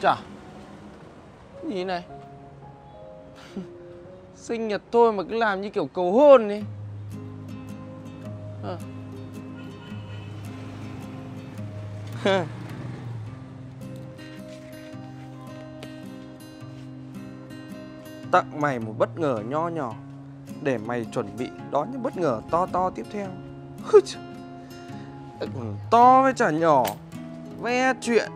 Chà, cái gì này? Sinh nhật thôi mà cứ làm như kiểu cầu hôn đi. Tặng mày một bất ngờ nho nhỏ để mày chuẩn bị đón những bất ngờ to to tiếp theo. To với chả nhỏ, ve chuyện.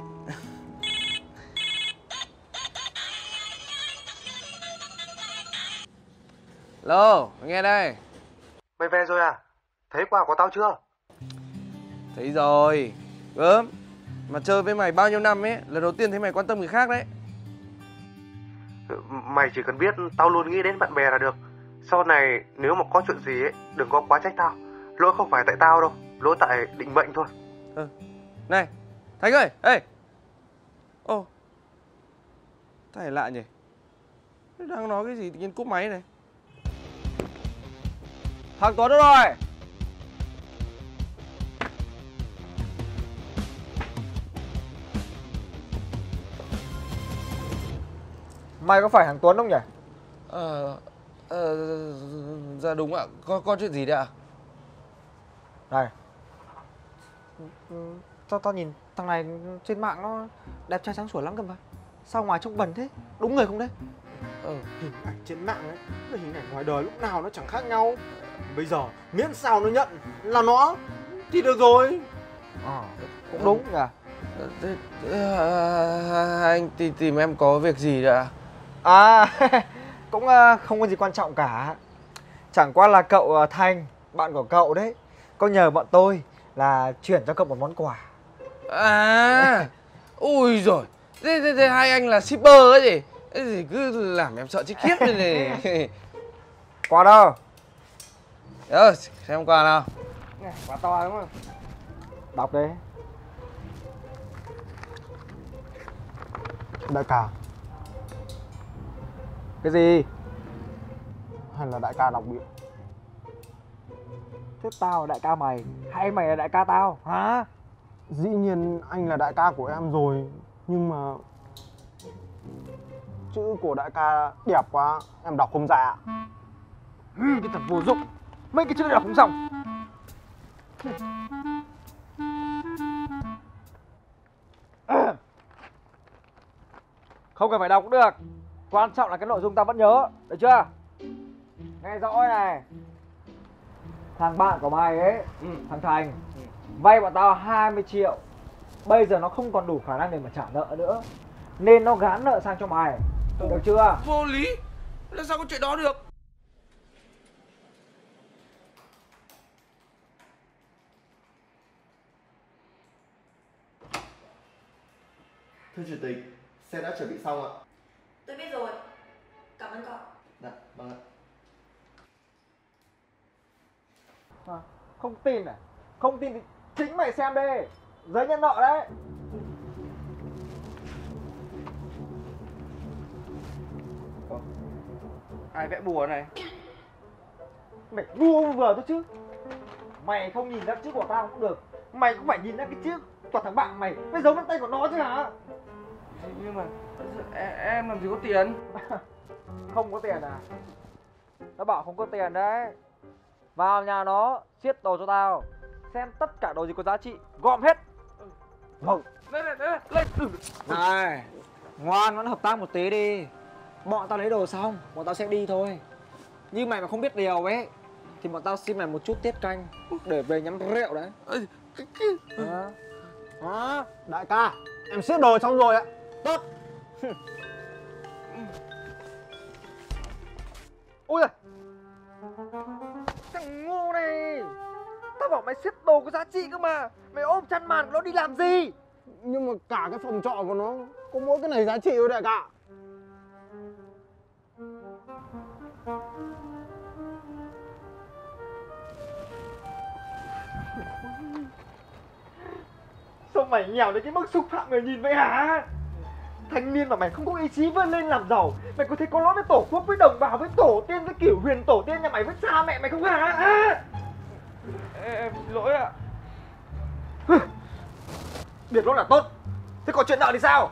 Lô, nghe đây. Mày về rồi à? Thấy quà của tao chưa? Thấy rồi. Gớm. Mà chơi với mày bao nhiêu năm ấy, lần đầu tiên thấy mày quan tâm người khác đấy. Mày chỉ cần biết tao luôn nghĩ đến bạn bè là được. Sau này nếu mà có chuyện gì ấy, đừng có quá trách tao. Lỗi không phải tại tao đâu, lỗi tại định mệnh thôi. Này Thành ơi. Ê, ô, thầy lạ nhỉ, đang nói cái gì tự nhiên cúp máy này. Thằng Tuấn đâu rồi? Mày có phải thằng Tuấn không nhỉ? Dạ đúng ạ. Có chuyện gì đấy ạ? Này, tao nhìn thằng này trên mạng nó đẹp trai sáng sủa lắm cơ mà, sao ngoài trông bẩn thế? Đúng người không đấy? Hình ảnh trên mạng ấy với hình ảnh ngoài đời lúc nào nó chẳng khác nhau. Bây giờ miễn sao nó nhận là nó thì được rồi. Cũng đúng nhỉ. Anh tìm em có việc gì đấy ạ? Cũng không có gì quan trọng cả. Chẳng qua là cậu Thành, bạn của cậu đấy, có nhờ bọn tôi là chuyển cho cậu một món quà. Ui rồi, thế hai anh là shipper ấy gì? Cái gì cứ làm em sợ chết khiếp này, này. Quà đâu? Xem quà nào. Quà to đúng không? Đọc đi. Đại ca. Cái gì? Hay là đại ca đọc bịa? Thế tao là đại ca mày hay mày là đại ca tao hả? Dĩ nhiên anh là đại ca của em rồi, nhưng mà chữ của đại ca đẹp quá, em đọc không ra. Cái thật vô dụng, mấy cái chữ đọc không xong. Không cần phải đọc cũng được, quan trọng là cái nội dung tao vẫn nhớ, được chưa? Nghe rõ này. Thằng bạn của mày ấy, thằng Thành, vay bọn tao 20 triệu. Bây giờ nó không còn đủ khả năng để mà trả nợ nữa, nên nó gán nợ sang cho mày, được chưa? Vô lý, làm sao có chuyện đó được? Thưa chủ tịch, xe đã chuẩn bị xong ạ. Tôi biết rồi, cảm ơn cậu. Dạ, vâng ạ. Không tin à? Không tin thì chính mày xem đi, giấy nhận nợ đấy. Ai vẽ bùa này? Mày ngu vừa thôi chứ. Mày không nhìn ra chữ của tao cũng được, mày cũng phải nhìn ra cái chữ của thằng bạn mày, mày giấu vân tay của nó chứ hả? Nhưng mà em làm gì có tiền. Không có tiền à? Nó bảo không có tiền đấy. Vào nhà nó, xiết đồ cho tao, xem tất cả đồ gì có giá trị, gom hết. Này, ngoan, vẫn hợp tác một tí đi. Bọn tao lấy đồ xong, bọn tao sẽ đi thôi. Như mày mà không biết điều ấy thì bọn tao xin mày một chút tiết canh để về nhắm rượu đấy. Đại ca, em xiết đồ xong rồi ạ. Tốt. Ui giời, thằng ngu này, tao bảo mày xiết đồ có giá trị cơ mà, mày ôm chăn màn của nó đi làm gì? Nhưng mà cả cái phòng trọ của nó có mỗi cái này giá trị thôi đại ca. Sao mày nghèo đến cái mức xúc phạm người nhìn vậy hả? Thanh niên mà mày không có ý chí vươn lên làm giàu, mày có thấy có lỗi với tổ quốc, với đồng bào, với tổ tiên, với kiểu huyền tổ tiên nhà mày, với cha mẹ mày không hả? Em xin lỗi ạ. Biết lỗi là tốt, Thế còn chuyện nợ thì sao?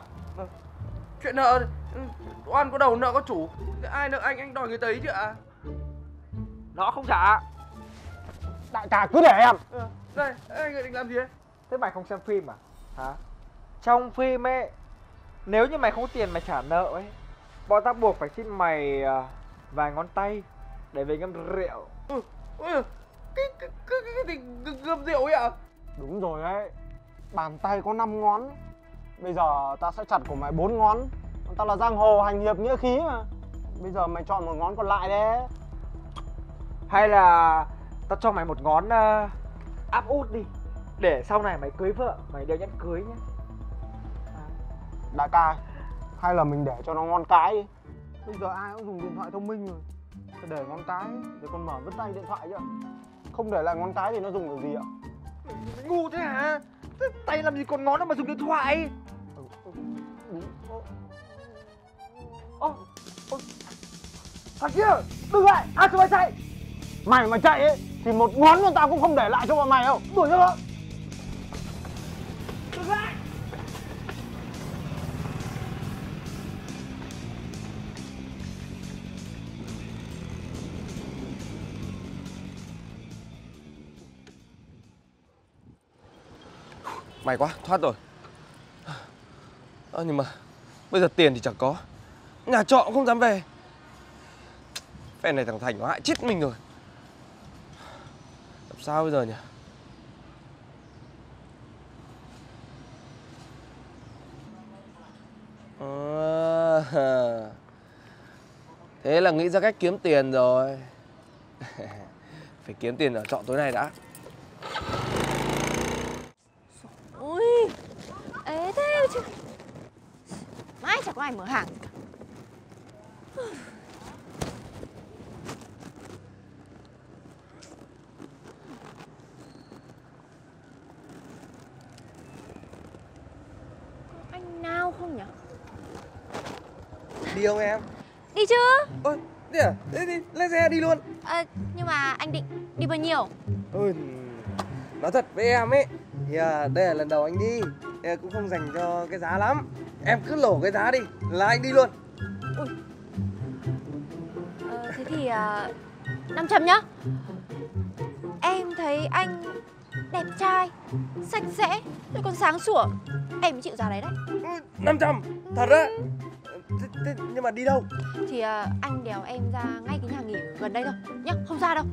Chuyện nợ, oan có đầu nợ có chủ. Ai nợ anh đòi người đấy chứ ạ. Nó không trả. Đại ca cứ để em. Đây, anh định làm gì đấy? Thế mày không xem phim à? Hả? Trong phim ấy, nếu như mày không có tiền mày trả nợ ấy, bọn ta buộc phải xin mày vài ngón tay để về ngâm rượu. Cái ngâm rượu ấy ạ? Đúng rồi đấy. Bàn tay có 5 ngón, bây giờ ta sẽ chặt của mày 4 ngón. Ta là giang hồ hành hiệp nghĩa khí mà. Bây giờ mày chọn một ngón còn lại đấy. Hay là ta cho mày một ngón áp út đi, để sau này mày cưới vợ mày đeo nhẫn cưới nhé. Đại ca, hay là mình để cho nó ngón cái đi. Bây giờ ai cũng dùng điện thoại thông minh rồi. Để ngón cái để còn mở vân tay điện thoại chứ. Không để lại ngón cái thì nó dùng được gì ạ? Ngu thế hả? Tay làm gì còn ngón đâu mà dùng điện thoại. Thằng kia, đừng lại, ai cho mày chạy? Mày mà chạy ấy, thì một ngón con tao cũng không để lại cho bọn mày đâu. Đuổi ra. Đừng lại. May quá, thoát rồi. Nhưng mà bây giờ tiền thì chẳng có, nhà trọ cũng không dám về. Phen này thằng Thành nó hại chết mình rồi. Làm sao bây giờ nhỉ? Thế là nghĩ ra cách kiếm tiền rồi. Phải kiếm tiền ở trọ tối nay đã. Ui, ế thế chứ. Mãi chẳng có ai mở hàng. Anh nào không nhỉ? Đi không em? Đi chứ. Ôi, đi à? Đi, lên xe đi luôn. Nhưng mà anh định đi bao nhiêu? Ôi, nói thật với em ấy, thì đây là lần đầu anh đi, cũng không dành cho cái giá lắm. Em cứ lổ cái giá đi là anh đi luôn. Ui. Thế thì 500 nhá. Em thấy anh đẹp trai, sạch sẽ, lại còn sáng sủa. Em mới chịu giá đấy đấy. 500, thật á? Thế nhưng mà đi đâu? Thì anh đèo em ra ngay cái nhà nghỉ gần đây thôi nhá, không xa đâu.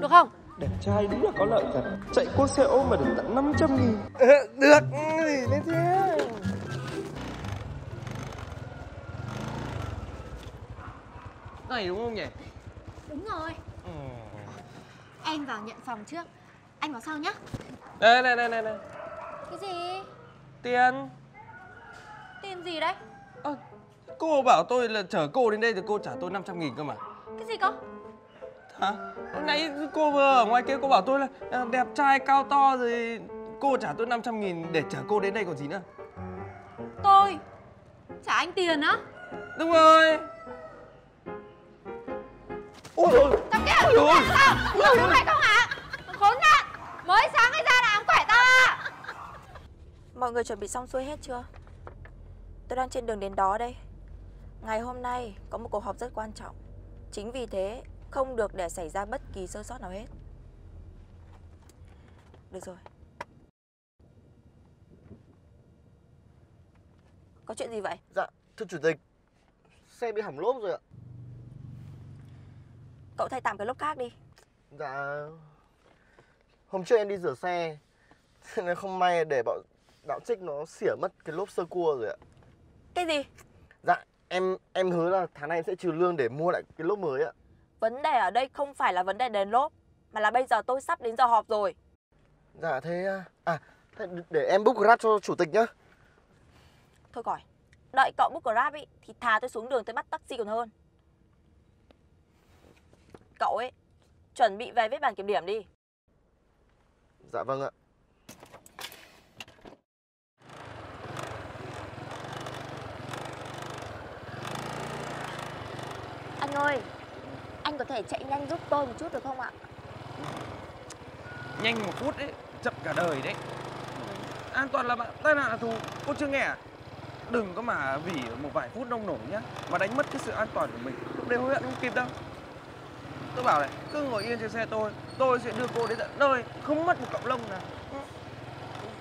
Được không? Đẹp trai đúng là có lợi thật. Chạy cô xe ôm mà được tận 500.000. Được, gì đấy thế. Này đúng không nhỉ? Đúng rồi. Em vào nhận phòng trước, anh vào sau nhá. Đây, này. Cái gì? Tiền. Tiền gì đấy? Cô bảo tôi là chở cô đến đây thì cô trả tôi 500.000 cơ mà. Cái gì cơ? Hả? Hôm nay cô vừa ở ngoài kia cô bảo tôi là đẹp trai cao to rồi cô trả tôi 500.000 để chở cô đến đây còn gì nữa. Tôi trả anh tiền á? Đúng rồi. Ôi trời. Thằng kia, ôi sao? Chúng mày không hả? Khốn nạn. Mới sáng ấy ra là ám quẻ tao à? Mọi người chuẩn bị xong xuôi hết chưa? Tôi đang trên đường đến đó đây. Ngày hôm nay có một cuộc họp rất quan trọng. Chính vì thế không được để xảy ra bất kỳ sơ sót nào hết. Được rồi. Có chuyện gì vậy? Dạ, thưa chủ tịch, xe bị hỏng lốp rồi ạ. Cậu thay tạm cái lốp khác đi. Dạ. Hôm trước em đi rửa xe, nên không may để bọn đạo trích nó xỉa mất cái lốp sơ cua rồi ạ. Cái gì? Dạ, em hứa là tháng này em sẽ trừ lương để mua lại cái lốp mới ạ. Vấn đề ở đây không phải là vấn đề đèn lốp, mà là bây giờ tôi sắp đến giờ họp rồi. Dạ thế thế để em book Grab cho chủ tịch nhá. Thôi khỏi, đợi cậu book Grab ý, thì thà tôi xuống đường tôi bắt taxi còn hơn. Cậu ấy, chuẩn bị về viết bản kiểm điểm đi. Dạ vâng ạ. Anh ơi, anh có thể chạy nhanh giúp tôi một chút được không ạ? Nhanh một phút đấy, chậm cả đời đấy. an toàn là bạn tai nạn là thù. Cô chưa nghe à? Đừng có mà vì một vài phút nông nổi nhá mà đánh mất cái sự an toàn của mình. Lúc đấy hối hận không kịp đâu. Tôi bảo này, cứ ngồi yên trên xe tôi sẽ đưa cô đến tận nơi, không mất một cọng lông nào.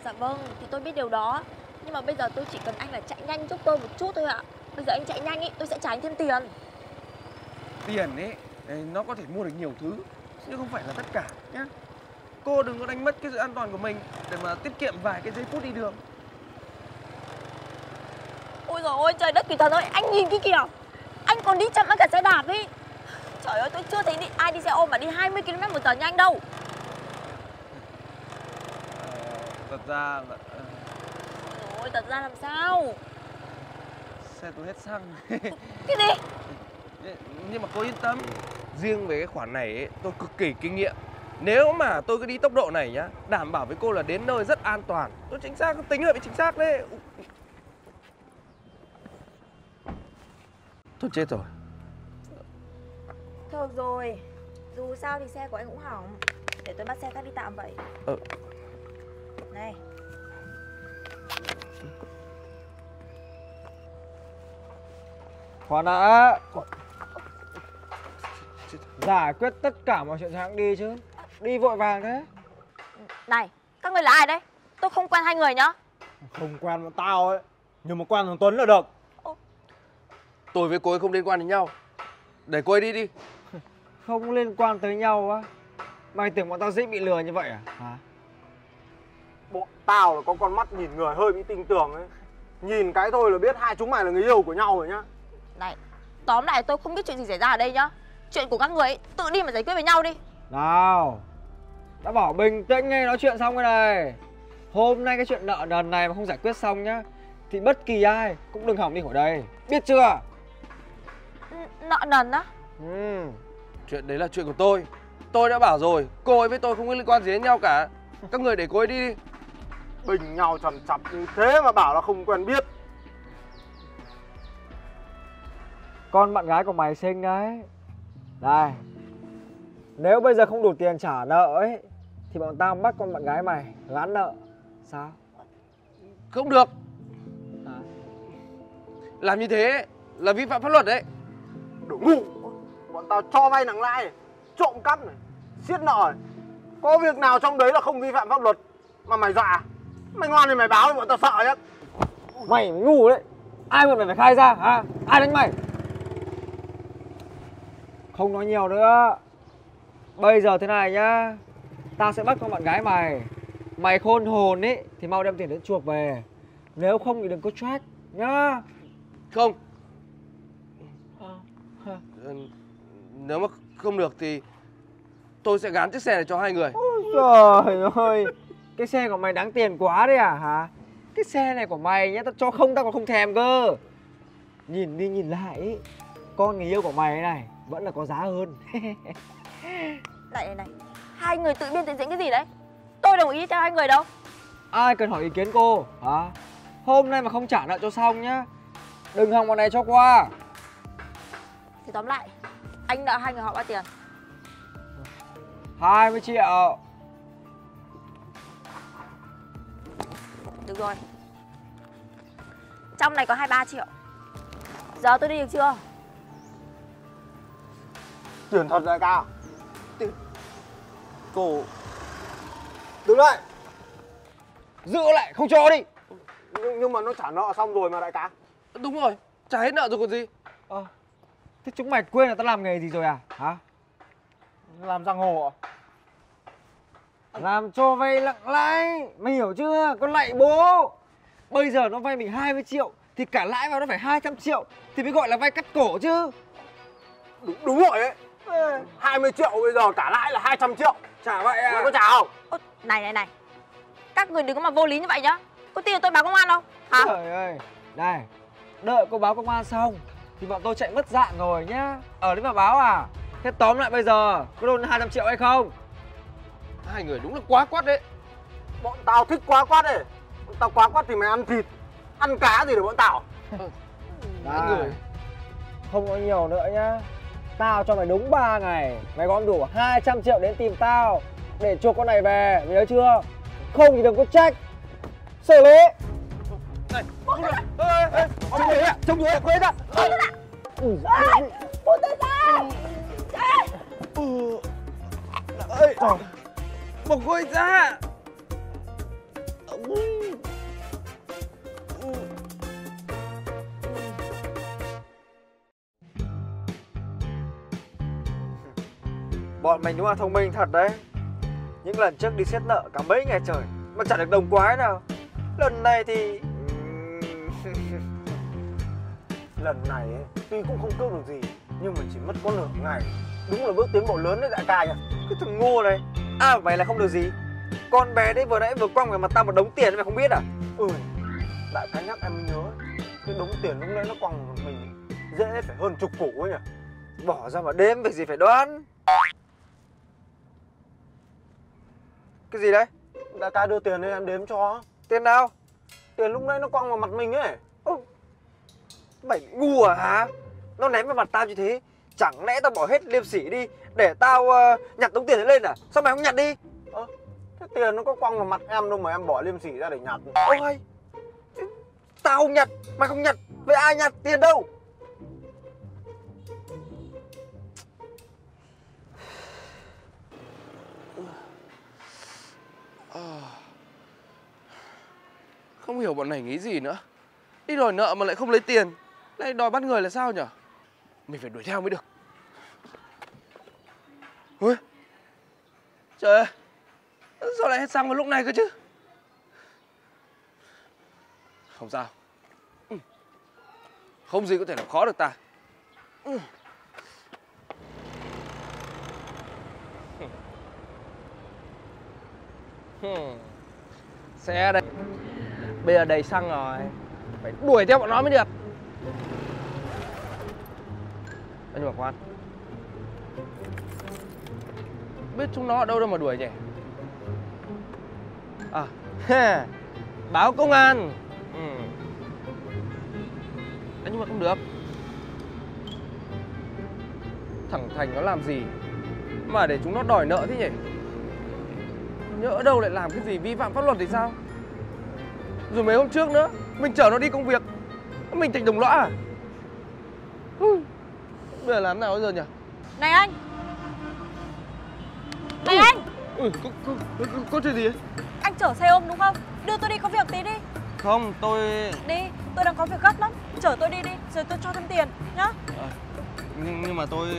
Dạ vâng, thì tôi biết điều đó. Nhưng mà bây giờ tôi chỉ cần anh là chạy nhanh giúp tôi một chút thôi ạ. Bây giờ anh chạy nhanh ý, tôi sẽ trả anh thêm tiền. Tiền ấy, nó có thể mua được nhiều thứ, chứ không phải là tất cả nhá. Cô đừng có đánh mất cái sự an toàn của mình để mà tiết kiệm vài cái giây phút đi đường. Ôi giời ơi, trời đất kỳ thần ơi, anh nhìn cái kìa. Anh còn đi chậm hơn cả xe đạp ấy. Trời ơi, tôi chưa thấy ai đi xe ôm mà đi 20 km/h nhanh đâu. Thật ra làm sao? Xe tôi hết xăng. Cái gì? Nhưng mà cô yên tâm, riêng về cái khoản này ấy, tôi cực kỳ kinh nghiệm. Nếu mà tôi cứ đi tốc độ này nhá, đảm bảo với cô là đến nơi rất an toàn. Tôi chính xác, tính lại chính xác đấy. Tôi chết rồi. Thôi rồi, dù sao thì xe của anh cũng hỏng. Để tôi bắt xe khác đi tạm vậy. Này. Khoan đã. Giải quyết tất cả mọi chuyện cho hãng đi chứ. Đi vội vàng thế. Này, các người là ai đấy? Tôi không quen hai người nhá. Không quen bọn tao ấy, nhưng mà quen thằng Tuấn là được. Tôi với cô ấy không liên quan đến nhau. Để cô ấy đi. Không liên quan tới nhau á? Mày tưởng bọn tao dễ bị lừa như vậy à? Bọn tao là có con mắt nhìn người hơi bị tinh tường ấy. Nhìn cái thôi là biết hai chúng mày là người yêu của nhau rồi nhá. Này, tóm lại tôi không biết chuyện gì xảy ra ở đây nhá. Chuyện của các người ấy, tự đi mà giải quyết với nhau đi. Nào, đã bảo bình tĩnh nghe nói chuyện xong cái này. Hôm nay cái chuyện nợ đần này mà không giải quyết xong nhá thì bất kỳ ai cũng đừng hỏng đi khỏi đây, biết chưa? Nợ nần á? Chuyện đấy là chuyện của tôi. Tôi đã bảo rồi, cô ấy với tôi không có liên quan gì đến nhau cả. Các người để cô ấy đi. Bình nhau chằn chọc như thế mà bảo là không quen biết. Con bạn gái của mày xinh đấy. Đây, nếu bây giờ không đủ tiền trả nợ ấy thì bọn tao bắt con bạn gái mày gán nợ. Sao? Không được. Làm như thế là vi phạm pháp luật đấy. Đồ ngu. Bọn tao cho vay nặng lãi, trộm cắp này, xiết nợ này. Có việc nào trong đấy là không vi phạm pháp luật? Mà mày dọa? Mày ngoan thì mày báo thì bọn tao sợ nhá. Mày ngu đấy. Ai mà mày phải khai ra hả? Ai đánh mày? Không nói nhiều nữa. Bây giờ thế này nhá, tao sẽ bắt con bạn gái mày. Mày khôn hồn ý thì mau đem tiền đến chuộc về. Nếu không thì đừng có track nhá. Không. Nếu mà không được thì tôi sẽ gán chiếc xe này cho hai người. Ôi trời ơi. Cái xe của mày đáng tiền quá đấy à hả? Cái xe này của mày nhá, tao cho không tao còn không thèm cơ. Nhìn đi nhìn lại ý, con người yêu của mày này vẫn là có giá hơn. Này, hai người tự biên tự diễn cái gì đấy? Tôi đồng ý cho hai người đâu. Ai cần hỏi ý kiến cô hả? Hôm nay mà không trả nợ cho xong nhá, đừng hòng bọn này cho qua. Thì tóm lại, anh nợ hai người họ bao tiền? 20 triệu. Được rồi, trong này có 23 triệu. Giờ tôi đi được chưa? Tiền thật rồi Cao. Cô đứng lại, giữ lại, không cho đi. Nhưng mà nó trả nợ xong rồi mà đại ca. Đúng rồi, trả hết nợ rồi còn gì. Thế chúng mày quên là tao làm nghề gì rồi à? Hả? Làm giang hồ ạ? Làm cho vay lặng lãi, mày hiểu chưa? Con lạy bố. Bây giờ nó vay mình 20 triệu thì cả lãi vào nó phải 200 triệu thì mới gọi là vay cắt cổ chứ. Đúng rồi đấy. 20 triệu bây giờ cả lãi là 200 triệu. Trả vậy à? Mày có trả không? Này, các người đừng có mà vô lý như vậy nhá. Có tin tôi báo công an không? Hả? Trời ơi. Này, đợi cô báo công an xong thì bọn tôi chạy mất dạng rồi nhá. Ở đấy mà báo à? Thế tóm lại bây giờ có đồn 200 triệu hay không? Hai người đúng là quá quát đấy. Bọn tao thích quá quát đấy. Bọn tao quá quát thì mày ăn thịt, ăn cá gì để bọn tao. Hai người. Không nói nhiều nữa nhá. Tao cho mày đúng 3 ngày. Mày gom đủ 200 triệu đến tìm tao để chuộc con này về, mày nhớ chưa? Không thì đừng có trách. xử lý. Này, ông người ạ, trông người quên ra. Buông tôi ra. Ơi, bỏ quên ra. Bọn mình đúng là thông minh thật đấy. Những lần trước đi xét nợ cả mấy ngày trời mà chẳng được đồng quái nào. Lần này thì... lần này ấy, tuy cũng không cướp được gì nhưng mà chỉ mất có nửa ngày. Đúng là bước tiến bộ lớn đấy đại ca nhỉ. Cái thằng ngu này. À mày là không được gì. Con bé đấy vừa nãy vừa quăng về mặt tao một đống tiền mày không biết à? Ừ, đại ca nhắc em nhớ. Cái đống tiền lúc nãy nó quăng vào mình dễ phải hơn chục củ ấy nhỉ. Bỏ ra mà đếm việc gì phải đoán. Cái gì đấy? Đại ca đưa tiền nên em đếm cho. Tiền nào? Tiền lúc nãy nó quăng vào mặt mình ấy. Ừ. Mày ngu à hả? Nó ném vào mặt tao như thế, chẳng lẽ tao bỏ hết liêm sỉ đi để tao nhặt đống tiền đấy lên à? Sao mày không nhặt đi? Cái tiền nó có quăng vào mặt em đâu mà em bỏ liêm sỉ ra để nhặt. Ôi, tao không nhặt, mày không nhặt, vậy ai nhặt tiền đâu? Không hiểu bọn này nghĩ gì nữa. Đi đòi nợ mà lại không lấy tiền, lại đòi bắt người là sao nhở? Mình phải đuổi theo mới được. Ui, trời ơi, sao lại hết xăng vào lúc này cơ chứ? Không sao. Không gì có thể làm khó được ta. Xe đây. Bây giờ đầy xăng rồi, phải đuổi theo bọn nó mới được. Nhưng mà khoan, biết chúng nó ở đâu đâu mà đuổi nhỉ? À, báo công an. Nhưng mà không được. Thằng Thành nó làm gì mà để chúng nó đòi nợ thế nhỉ? Nhỡ đâu lại làm cái gì vi phạm pháp luật thì sao? Rồi mấy hôm trước nữa, mình chở nó đi công việc, mình thành đồng lõa à? Bây giờ làm nào bây giờ nhỉ? Này anh! Này anh! Có chuyện gì ấy? Anh chở xe ôm đúng không? Đưa tôi đi có việc tí đi. Không, tôi... Đi, tôi đang có việc gấp lắm. Chở tôi đi đi, rồi tôi cho thêm tiền, nhá. Nhưng mà tôi...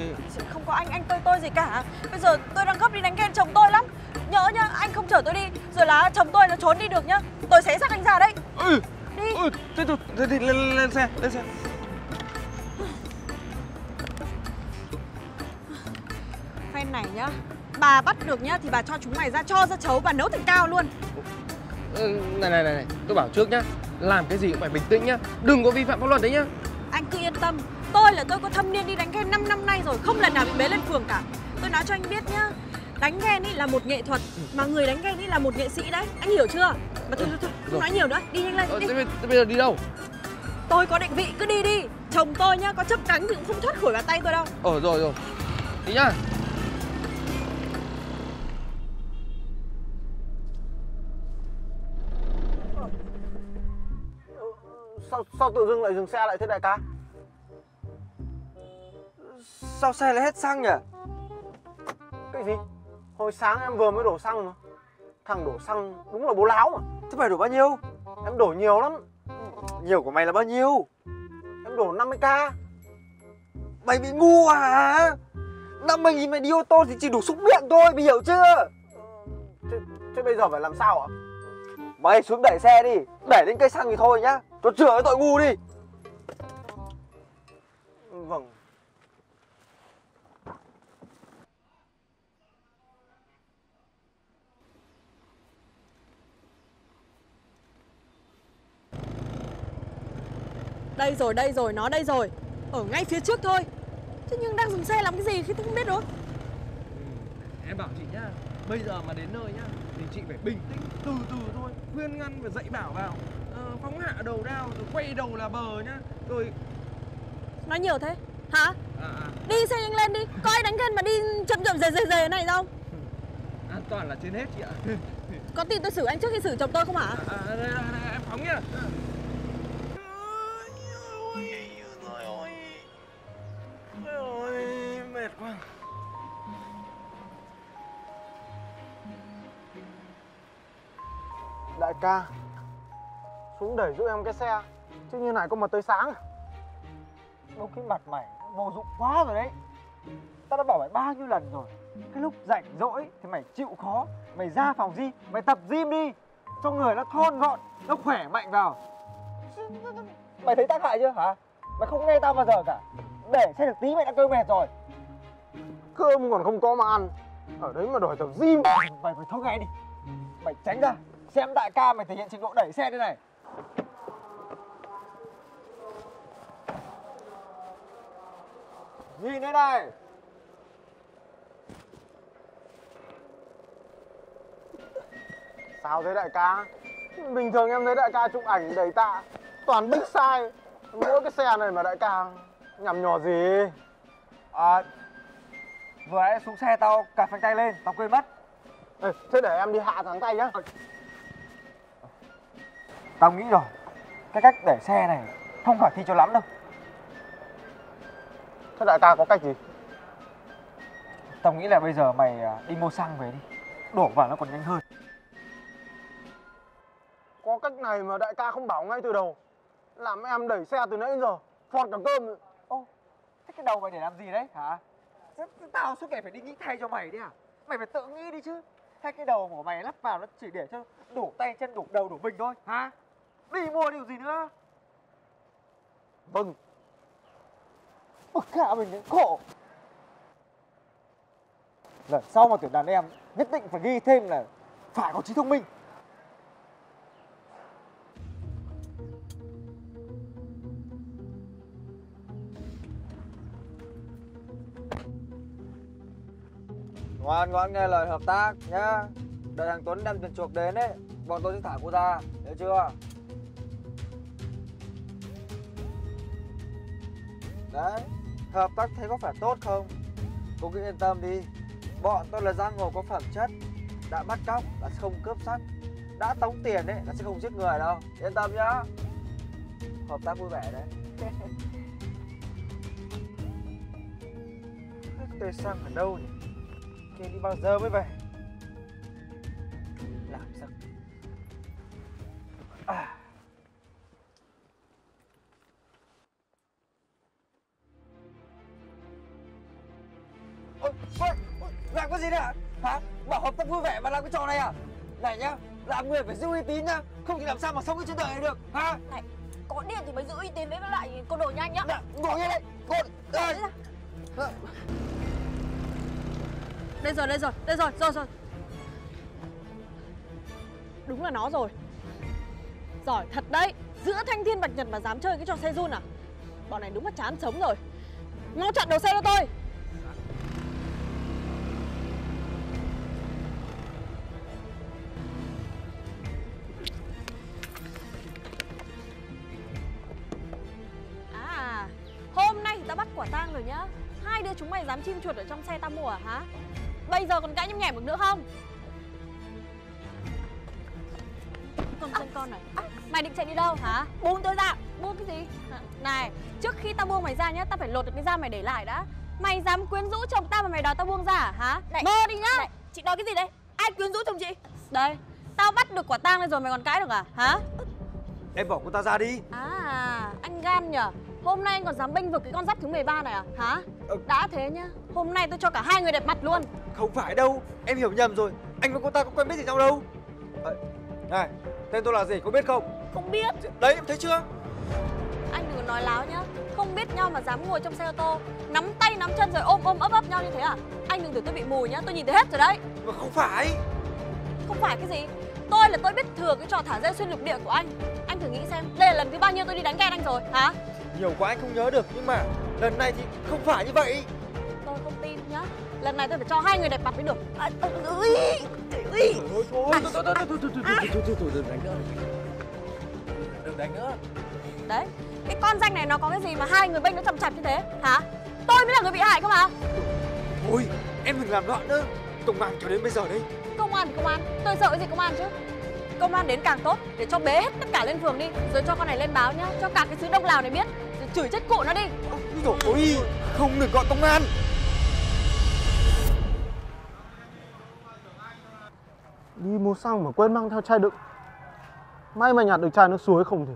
Không có anh tôi gì cả. Bây giờ tôi đang gấp đi đánh ghen chồng tôi lắm. Nhớ nhá, anh không chở tôi đi, rồi là chồng tôi nó trốn đi được nhá. Tôi xé xác anh ra đấy. Đi. Thế thì lên xe. Phen này nhá, bà bắt được nhá thì bà cho chúng mày ra cho ra chấu, bà nấu thịt Cao luôn. Này, tôi bảo trước nhá, làm cái gì cũng phải bình tĩnh nhá, đừng có vi phạm pháp luật đấy nhá. Anh cứ yên tâm, tôi có thâm niên đi đánh ghen 5 năm nay rồi, không lần nào bị bế lên phường cả. Tôi nói cho anh biết nhá, đánh ghen ý là một nghệ thuật, mà người đánh ghen ý là một nghệ sĩ đấy, anh hiểu chưa? Mà thôi, không nói nhiều nữa, đi nhanh lên, đi. Bây giờ đi đâu? Tôi có định vị, cứ đi đi. Chồng tôi nhá, có chấp cánh thì cũng không thoát khỏi bàn tay tôi đâu. Rồi, đi nhá. Sao tự dưng lại dừng xe lại thế đại ca? Sao xe lại hết xăng nhỉ? Cái gì? Hồi sáng em vừa mới đổ xăng mà. Thằng đổ xăng đúng là bố láo mà. Thế mày đổ bao nhiêu? Em đổ nhiều lắm. Nhiều của mày là bao nhiêu? Em đổ 50k. Mày bị ngu à? 50.000 mày đi ô tô thì chỉ đủ xúc miệng thôi, mày hiểu chưa? Thế bây giờ phải làm sao ạ? Mày xuống đẩy xe đi, đẩy đến cây xăng thì thôi nhá, cho chừa cái tội ngu đi. Vâng. Đây rồi, nó đây rồi. Ở ngay phía trước thôi. Thế nhưng đang dừng xe làm cái gì khi tôi không biết đâu. Em bảo chị nhá, bây giờ mà đến nơi nhá thì chị phải bình tĩnh, từ thôi, khuyên ngăn và dạy bảo vào. Phóng hạ đầu đao, rồi quay đầu là bờ nhá. Rồi... Nói nhiều thế? Hả? Đi xe nhanh lên đi, coi đánh ghen mà đi chậm chậm dề này đâu. An toàn là trên hết chị ạ. Có tin tôi xử anh trước khi xử chồng tôi không hả? Em phóng nhá. Ôi, mệt quá. Đại ca, xuống đẩy giúp em cái xe, chứ như này có mà tới sáng. Đâu cái mặt mày vô dụng quá rồi đấy. Ta đã bảo mày bao nhiêu lần rồi, cái lúc rảnh rỗi thì mày chịu khó, mày ra phòng gym, mày tập gym đi, cho người nó thon gọn, nó khỏe mạnh vào. Mày thấy tác hại chưa hả? Mày không nghe tao bao giờ cả. Để xe được tí mày đã kêu mệt rồi. Cơm còn không có mà ăn, ở đấy mà đòi tập gym. Mày phải thôi ngay đi, mày tránh ra. Xem đại ca mày thể hiện trình độ đẩy xe đây này. Nhìn đây này. Sao thế đại ca? Bình thường em thấy đại ca chụp ảnh đẩy tạ toàn bích sai. Mỗi cái xe này mà đại ca nhằm nhò gì? Vừa nãy xuống xe tao cạp phanh tay lên, tao quên mất. Ê, thế để em đi hạ thẳng tay nhá. Tao nghĩ rồi, cái cách để xe này không phải thi cho lắm đâu. Thế đại ca có cách gì? Tao nghĩ là bây giờ mày đi mua xăng về đi, đổ vào nó còn nhanh hơn. Có cách này mà đại ca không bảo ngay từ đầu, làm em đẩy xe từ nãy đến giờ phọt cả cơm. Ô, thế cái đầu mày để làm gì đấy hả? Tao suốt ngày phải đi nghĩ thay cho mày đấy à? Mày phải tự nghĩ đi chứ. Hay cái đầu của mày lắp vào nó chỉ để cho đủ tay chân, đủ đầu, đủ mình thôi hả? Đi mua điều gì nữa. Vâng. Bực cả mình đến khổ. Lần sau mà tuyển đàn em nhất định phải ghi thêm là phải có trí thông minh. Ngoan ngoãn nghe lời hợp tác nhá. Đợi thằng Tuấn đem tiền chuộc đến ấy, bọn tôi sẽ thả cô ra, hiểu chưa? Đấy, hợp tác thấy có phải tốt không? Cô cứ yên tâm đi, bọn tôi là giang hồ có phẩm chất. Đã bắt cóc là sẽ không cướp sắt, đã tống tiền ấy là sẽ không giết người đâu. Yên tâm nhá. Hợp tác vui vẻ đấy. Tôi sang ở đâu nhỉ? Kia đi bao giờ mới về? Làm sao? Ôi, làm cái gì đấy ạ? Hả? Bảo hợp tác vui vẻ mà làm cái trò này à? Này nhá, làm người phải giữ uy tín nhá, không thì làm sao mà sống cái chuyến đời này được? Hả? Này, có điện thì mới giữ uy tín với lại con đồ nhanh nhá. Đồ nhanh đấy, con. Đây rồi. Đúng là nó rồi. Giỏi thật đấy. Giữa Thanh Thiên Bạch Nhật mà dám chơi cái trò xe run à? Bọn này đúng là chán sống rồi. Mau chặn đầu xe cho tôi. À, hôm nay ta bắt quả tang rồi nhá. Hai đứa chúng mày dám chim chuột ở trong xe ta mua à hả? Bây giờ còn cãi nhăm nhẻm được nữa không? Con chân con này, mày định chạy đi đâu hả? Buông tôi ra. Buông cái gì? Này, trước khi tao buông mày ra nhá, tao phải lột được cái da mày để lại đã. Mày dám quyến rũ chồng tao mà mày đòi tao buông ra hả? Này, mơ đi nhá. Này, chị nói cái gì đấy? Ai quyến rũ chồng chị? Đây, tao bắt được quả tang lên rồi mày còn cãi được à? Hả? Em bỏ cô ta ra đi. À, anh gan nhở? Hôm nay anh còn dám bênh vực cái con giáp thứ 13 này à? Hả? Đã thế nhá, hôm nay tôi cho cả hai người đẹp mặt luôn. Không phải đâu, em hiểu nhầm rồi. Anh với cô ta có quen biết gì nhau đâu. Này, tên tôi là gì, có biết không? Không biết. Đấy, em thấy chưa? Anh đừng có nói láo nhá. Không biết nhau mà dám ngồi trong xe ô tô, nắm tay nắm chân rồi ôm ấp nhau như thế à? Anh đừng tưởng tôi bị mù nhá, tôi nhìn thấy hết rồi đấy. Mà không phải. Không phải cái gì? Tôi là tôi biết thừa cái trò thả dây xuyên lục địa của anh. Anh thử nghĩ xem, đây là lần thứ bao nhiêu tôi đi đánh ghen anh rồi, hả? Nhiều quá anh không nhớ được, nhưng mà lần này thì không phải như vậy. Tôi không tin nhá. Lần này tôi phải cho hai người đẹp mặt mới được. Thôi đừng đánh nữa. Đấy, cái con danh này nó có cái gì mà hai người bênh nó chầm chạp như thế hả? Tôi mới là người bị hại cơ mà. Ôi, em đừng làm loạn nữa. Công an cho đến bây giờ đấy. Công an, tôi sợ cái gì công an chứ. Công an đến càng tốt, để cho bế hết tất cả lên phường đi. Rồi cho con này lên báo nhá, cho cả cái xứ Đông Lào này biết. Rồi chửi chết cụ nó đi. Ôi, không được gọi công an. Đi mua xong mà quên mang theo chai đựng. May mà nhặt được chai nước suối không thì.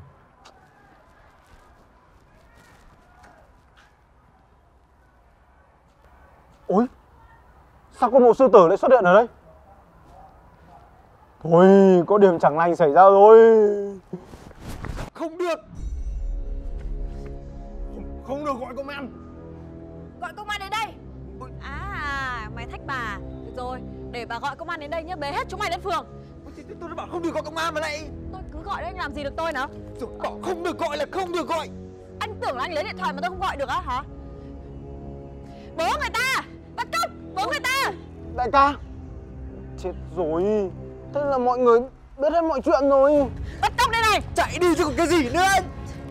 Ôi, sao con mụ sư tử lại xuất hiện ở đây? Thôi, có điểm chẳng lành xảy ra rồi. Không được. Không được, gọi công an. Gọi công an đến đây. À, mày thách bà. Được rồi, để bà gọi công an đến đây nhá, bế hết chúng mày lên phường. Tôi đã bảo không được gọi công an mà lại. Tôi cứ gọi đấy, anh làm gì được tôi nào? Không được gọi là không được gọi. Anh tưởng là anh lấy điện thoại mà tôi không gọi được á hả? Bố người ta, bắt cóc, bố người ta. Đại ca, chết rồi. Thế là mọi người biết hết mọi chuyện rồi. Bắt cóc đây này. Chạy đi chứ còn cái gì nữa.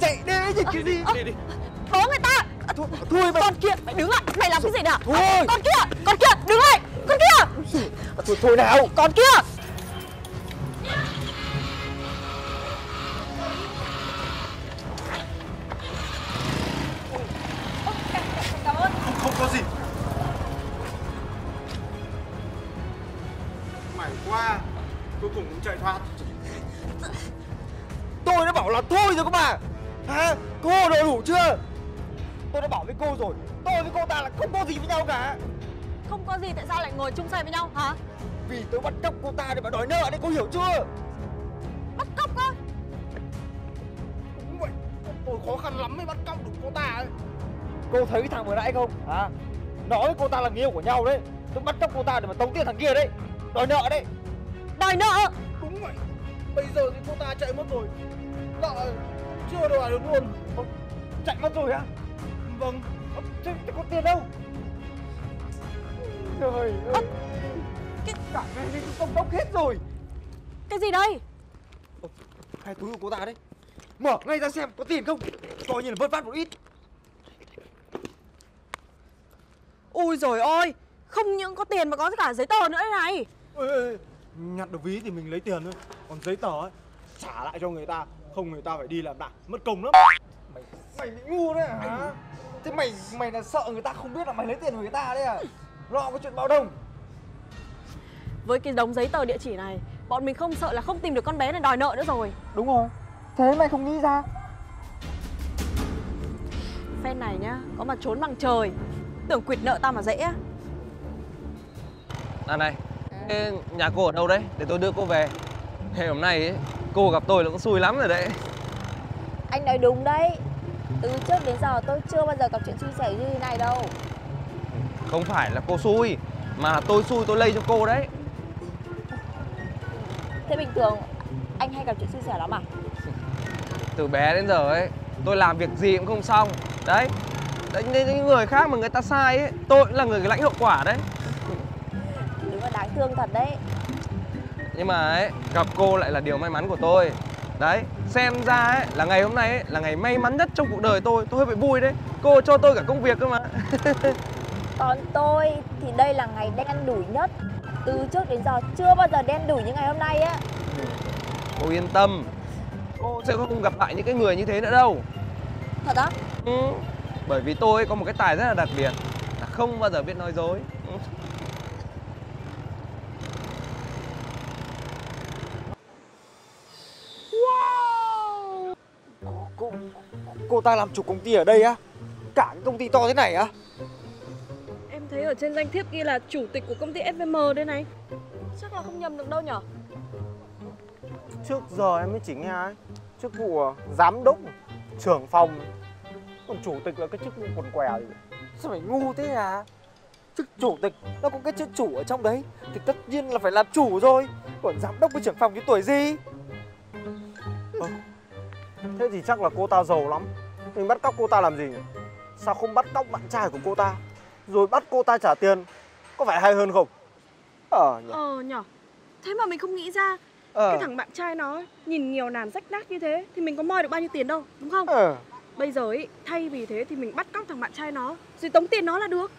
Chạy đi chứ cái gì. Bố người ta. Thôi mày. Con kia, mày đứng lại. Mày làm cái gì nào? Thôi. Con kia, đứng lại. Con kia. Thôi nào. Con kia. Không có gì. Mày qua, cuối cùng cũng chạy thoát. Tôi đã bảo là thôi rồi các bà. Hả? Cô đầy đủ chưa? Tôi đã bảo với cô rồi, tôi với cô ta là không có gì với nhau cả. Không có gì tại sao lại ngồi chung xe với nhau hả? Vì tôi bắt cóc cô ta để mà đòi nợ đấy, cô hiểu chưa? Bắt cóc cơ? Đúng vậy, tôi khó khăn lắm mới bắt cóc được cô ta ấy. Cô thấy cái thằng vừa nãy không? Hả? Nói với cô ta là người yêu của nhau đấy. Tôi bắt cóc cô ta để mà tống tiền thằng kia đấy. Đòi nợ đấy. Đòi nợ? Đúng vậy. Bây giờ thì cô ta chạy mất rồi. Nợ chưa đòi được luôn. Chạy mất rồi á? Vâng. Thế có tiền đâu? Trời ơi. Cả ngày thì công đốc hết rồi. Cái gì đây? Hai túi của cô ta đấy. Mở ngay ra xem có tiền không. Coi như là vớt vát một ít. Ôi giời ơi, không những có tiền mà có cả giấy tờ nữa này. Ê, nhặt được ví thì mình lấy tiền thôi. Còn giấy tờ ấy, trả lại cho người ta. Không người ta phải đi làm lại, mất công lắm. Mày bị ngu đấy hả? Thế mày là sợ người ta không biết là mày lấy tiền của người ta đấy à? Lo có chuyện bao đồng. Với cái đống giấy tờ địa chỉ này, bọn mình không sợ là không tìm được con bé này đòi nợ nữa rồi. Đúng rồi, thế mày không nghĩ ra. Phen này nhá, có mà trốn bằng trời. Tưởng quỵt nợ tao mà dễ á. À này, nhà cô ở đâu đấy? Để tôi đưa cô về. Ngày hôm nay ấy, cô gặp tôi là cũng xui lắm rồi đấy. Anh nói đúng đấy. Từ trước đến giờ tôi chưa bao giờ gặp chuyện xui xẻo như thế này đâu. Không phải là cô xui, mà là tôi xui tôi lây cho cô đấy. Thế bình thường anh hay gặp chuyện xui xẻo lắm à? Từ bé đến giờ ấy, tôi làm việc gì cũng không xong. Đấy. Những người khác mà người ta sai ấy, tôi cũng là người lãnh hậu quả đấy. Đúng là đáng thương thật đấy. Nhưng mà ấy, gặp cô lại là điều may mắn của tôi. Đấy, xem ra ấy, là ngày hôm nay ấy, là ngày may mắn nhất trong cuộc đời tôi. Tôi hơi bị vui đấy, cô cho tôi cả công việc cơ mà. Còn tôi thì đây là ngày đen ăn đủi nhất. Từ trước đến giờ chưa bao giờ đen đủi như ngày hôm nay á. Cô yên tâm, cô sẽ không gặp lại những cái người như thế nữa đâu. Thật á? Ừ. Bởi vì tôi có một cái tài rất là đặc biệt là không bao giờ biết nói dối. Wow. Cô ta làm chủ công ty ở đây á? Cả cái công ty to thế này á? Em thấy ở trên danh thiếp ghi là chủ tịch của công ty SVM đây này. Chắc là không nhầm được đâu nhở? Trước giờ em mới chỉ nghe ấy, chức vụ giám đốc, trưởng phòng. Còn chủ tịch là cái chức vụ quần què gì? Sao mày ngu thế à? Chức chủ tịch nó có cái chữ chủ ở trong đấy thì tất nhiên là phải làm chủ rồi. Còn giám đốc với trưởng phòng cái tuổi gì? Thế thì chắc là cô ta giàu lắm. Mình bắt cóc cô ta làm gì nhỉ? Sao không bắt cóc bạn trai của cô ta rồi bắt cô ta trả tiền? Có phải hay hơn không? Nhở. Thế mà mình không nghĩ ra. Cái thằng bạn trai nó nhìn nhiều nàn rách nát như thế thì mình có moi được bao nhiêu tiền đâu, đúng không? Bây giờ ấy, thay vì thế thì mình bắt cóc thằng bạn trai nó rồi tống tiền nó là được.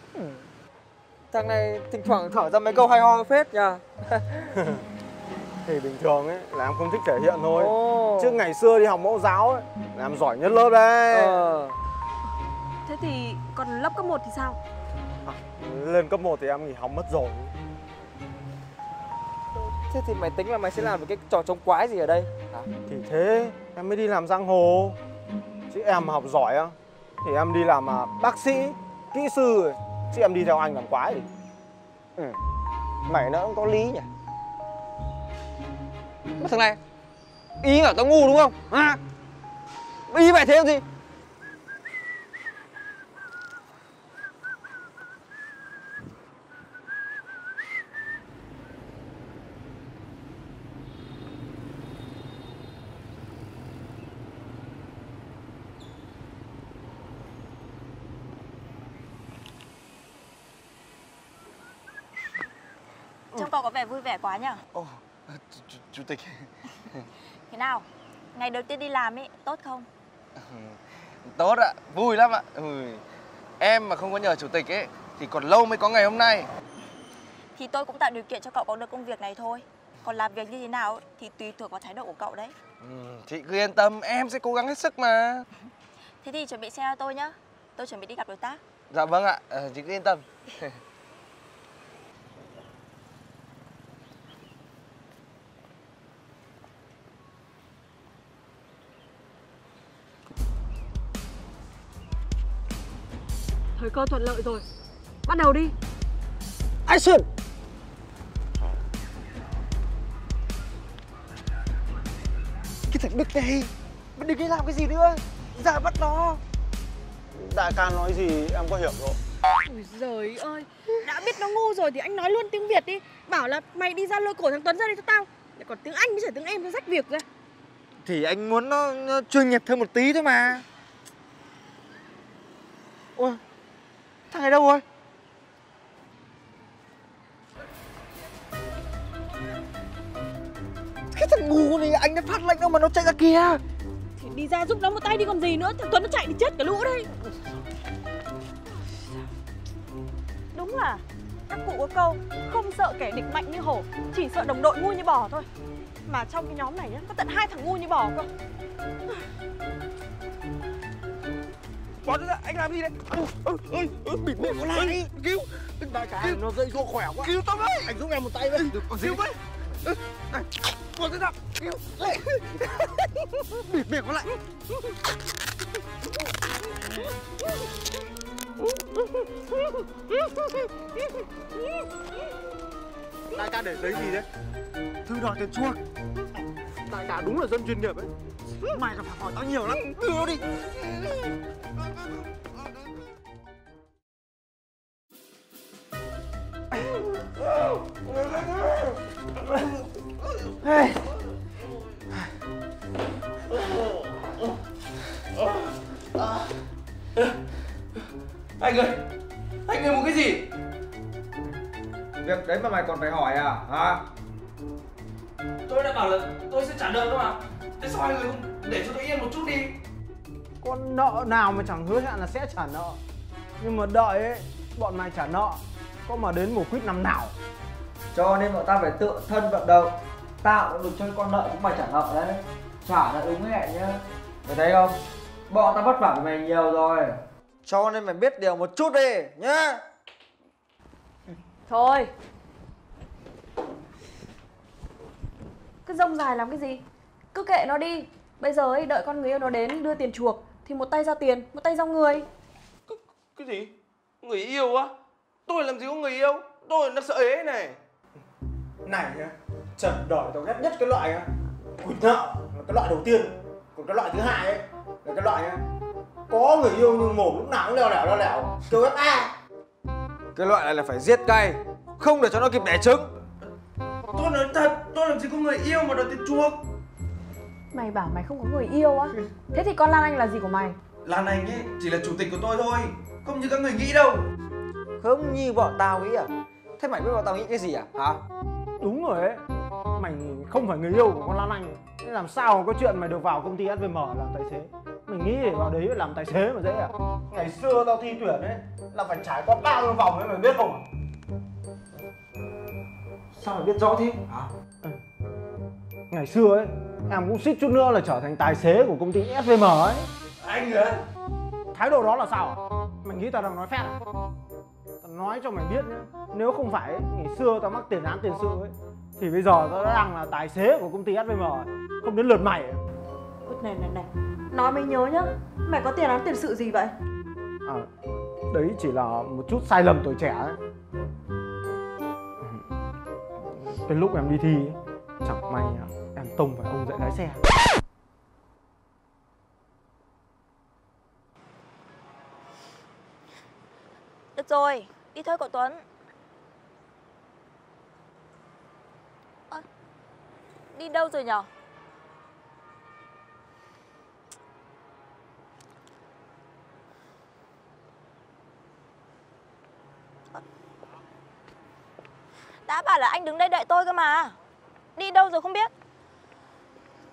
Thằng này thỉnh thoảng thở ra mấy câu hay ho phết nhờ. Thì bình thường ấy là em không thích thể hiện thôi. Chứ ngày xưa đi học mẫu giáo ấy là em giỏi nhất lớp đấy. Thế thì còn lớp cấp 1 thì sao? À, lên cấp 1 thì em nghỉ học mất rồi. Thế thì mày tính là mày sẽ làm được cái trò trống quái gì ở đây hả? Thì thế em mới đi làm giang hồ. Chứ em học giỏi á thì em đi làm bác sĩ, kỹ sư. Chứ em đi theo anh làm quái gì. Mày nó cũng có lý nhỉ. Mà thằng này ý bảo tao ngu đúng không hả? Ý mày thế làm gì? Trông cậu có vẻ vui vẻ quá nhỉ? Ồ, chủ tịch. Thế nào? Ngày đầu tiên đi làm ấy, tốt không? Tốt ạ, vui lắm ạ. Em mà không có nhờ chủ tịch ấy thì còn lâu mới có ngày hôm nay. Thì tôi cũng tạo điều kiện cho cậu có được công việc này thôi. Còn làm việc như thế nào ấy, thì tùy thuộc vào thái độ của cậu đấy. Chị cứ yên tâm, em sẽ cố gắng hết sức mà. Thế thì chuẩn bị xe cho tôi nhá. Tôi chuẩn bị đi gặp đối tác. Dạ vâng ạ, chị cứ yên tâm. Thời cơ thuận lợi rồi, bắt đầu đi. Action! Cái thằng Đức này, mình đừng đi làm cái gì nữa, ra bắt nó. Đại ca nói gì em có hiểu rồi. Ôi giời ơi, đã biết nó ngu rồi thì anh nói luôn tiếng Việt đi. Bảo là mày đi ra lôi cổ thằng Tuấn ra đây cho tao. Còn tiếng Anh với tiếng em nó rách việc ra. Thì anh muốn nó chuyên nghiệp thêm một tí thôi mà. Ôi, thằng này đâu rồi? Cái thằng ngu này anh đã phát lệnh đâu mà nó chạy ra kìa. Thì đi ra giúp nó một tay đi còn gì nữa. Thằng Tuấn nó chạy thì chết cả lũ đây. Đúng là các cụ có câu không sợ kẻ địch mạnh như hổ, chỉ sợ đồng đội ngu như bò thôi. Mà trong cái nhóm này nhá, có tận 2 thằng ngu như bò cơ. Bỏ ra, anh làm gì đấy? Ôi, bịt miệng nó lại đi. Cứu, đại ca nó dậy vô khỏe quá. Cứu tao đấy. Anh giúp em một tay với. Cứu với. Này, bỏ ra. Cứu. Bịt miệng nó lại. Đại ca để giấy gì đấy? Thư đòi tiền chuộc. Đại ca đúng là dân chuyên nghiệp đấy. Mày là phải hỏi tao nhiều lắm. Đưa nó đi. Anh ơi, anh đưa một cái gì? Việc đấy mà mày còn phải hỏi à? Hả? Tôi đã bảo là tôi sẽ trả nợ đó mà. Thế sao hai người không để cho tôi yên một chút đi? Con nợ nào mà chẳng hứa hẹn là sẽ trả nợ. Nhưng mà đợi ấy, bọn mày trả nợ có mà đến mùa quýt năm nào. Cho nên bọn ta phải tự thân vận động, tạo động lực cho con nợ chúng mày trả nợ đấy. Trả nợ đúng hẹn nhá. Mày thấy không? Bọn ta vất vả với mày nhiều rồi. Cho nên mày biết điều một chút đi nhá. Thôi, cứ rông dài làm cái gì? Cứ kệ nó đi. Bây giờ ấy, đợi con người yêu nó đến đưa tiền chuộc thì một tay ra tiền, một tay ra người. Cái gì? Người yêu á? Tôi làm gì có người yêu? Tôi nó sợ ế này. Này nhá, trầm đòi tao ghét nhất cái loại á, quỵt nợ là cái loại đầu tiên. Còn cái loại thứ hai ấy là cái loại á, có người yêu nhưng mồm lúc nào cũng leo lẻo kêu ép a. Cái loại này là phải giết cay, không để cho nó kịp đẻ trứng. Tôi nói thật, tôi làm gì có người yêu mà đòi tiền chuộc. Mày bảo mày không có người yêu á? Thế thì con Lan Anh là gì của mày? Lan Anh ấy chỉ là chủ tịch của tôi thôi, không như các người nghĩ đâu. Không như bọn tao nghĩ à? Thế mày biết bọn tao nghĩ cái gì à? Hả? Đúng rồi ấy, mày không phải người yêu của con Lan Anh. Nên làm sao có chuyện mày được vào công ty SVM làm tài xế? Mày nghĩ để vào đấy làm tài xế mà dễ à? Ngày xưa tao thi tuyển ấy là phải trải qua bao nhiêu vòng ấy mày biết không? Sao mày biết rõ thế hả? Ngày xưa ấy, em cũng suýt chút nữa là trở thành tài xế của công ty SVM ấy. Anh hả? Thái độ đó là sao à? Mày nghĩ tao đang nói phét à? Tao nói cho mày biết nhá, nếu không phải ấy, ngày xưa tao mắc tiền án tiền sự ấy, thì bây giờ tao đang là tài xế của công ty SVM ấy. Không đến lượt mày ấy. Này, nói mày nhớ nhá, mày có tiền án tiền sự gì vậy? À, đấy chỉ là một chút sai lầm tuổi trẻ ấy. Cái lúc em đi thi ấy, chẳng may em tông phải ông dạy lái xe. Được rồi, đi thôi cậu Tuấn. À, đi đâu rồi nhở? Đã bảo là anh đứng đây đợi tôi cơ mà. Đi đâu rồi không biết.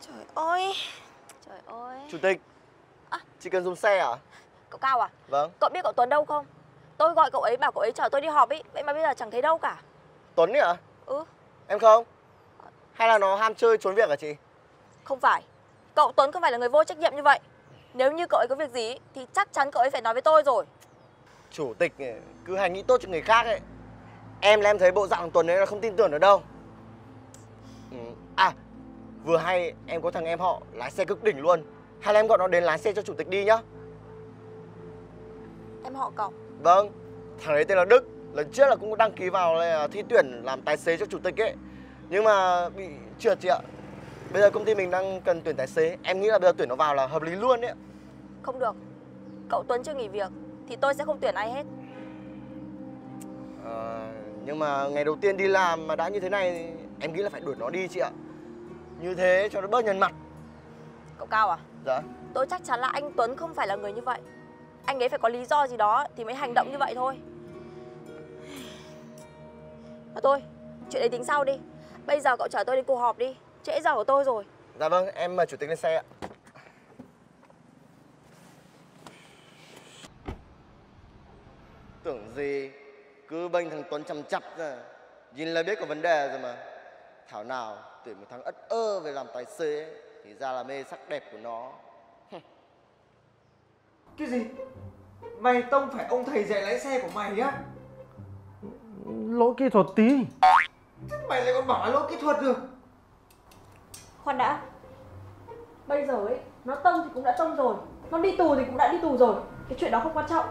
Trời ơi, trời ơi. Chủ tịch, chị cần dùng xe à? Cậu Cao à? Vâng. Cậu biết cậu Tuấn đâu không? Tôi gọi cậu ấy bảo cậu ấy chở tôi đi họp ý. Vậy mà bây giờ chẳng thấy đâu cả. Tuấn ấy à? Ừ. Em không? Hay là nó ham chơi trốn việc hả chị? Không phải. Cậu Tuấn không phải là người vô trách nhiệm như vậy. Nếu như cậu ấy có việc gì thì chắc chắn cậu ấy phải nói với tôi rồi. Chủ tịch cứ hay nghĩ tốt cho người khác ấy. Em là em thấy bộ dạng Tuấn ấy là không tin tưởng ở đâu. À, vừa hay em có thằng em họ lái xe cực đỉnh luôn. Hay là em gọi nó đến lái xe cho chủ tịch đi nhá. Em họ cậu? Vâng, thằng đấy tên là Đức. Lần trước là cũng đăng ký vào thi tuyển làm tài xế cho chủ tịch ấy. Nhưng mà bị trượt chị ạ. Bây giờ công ty mình đang cần tuyển tài xế. Em nghĩ là bây giờ tuyển nó vào là hợp lý luôn ấy. Không được, cậu Tuấn chưa nghỉ việc thì tôi sẽ không tuyển ai hết. Nhưng mà ngày đầu tiên đi làm mà đã như thế này, em nghĩ là phải đuổi nó đi chị ạ. Như thế cho nó bớt nhân mặt. Cậu Cao à? Dạ. Tôi chắc chắn là anh Tuấn không phải là người như vậy. Anh ấy phải có lý do gì đó thì mới hành động như vậy thôi. Mà thôi, chuyện đấy tính sau đi. Bây giờ cậu chở tôi đến cuộc họp đi, trễ giờ của tôi rồi. Dạ vâng, em mời chủ tịch lên xe ạ. Tưởng gì cứ bênh thằng Tuấn chăm chắp ra, nhìn là biết có vấn đề rồi mà. Thảo nào tuyển một thằng ất ơ về làm tài xế ấy, thì ra là mê sắc đẹp của nó. Cái gì? Mày tông phải ông thầy dạy lái xe của mày á? Lỗi kỹ thuật tí. Mày lại còn bảo là lỗi kỹ thuật được. Khoan đã. Bây giờ ấy, nó tông thì cũng đã tông rồi, nó đi tù thì cũng đã đi tù rồi. Cái chuyện đó không quan trọng.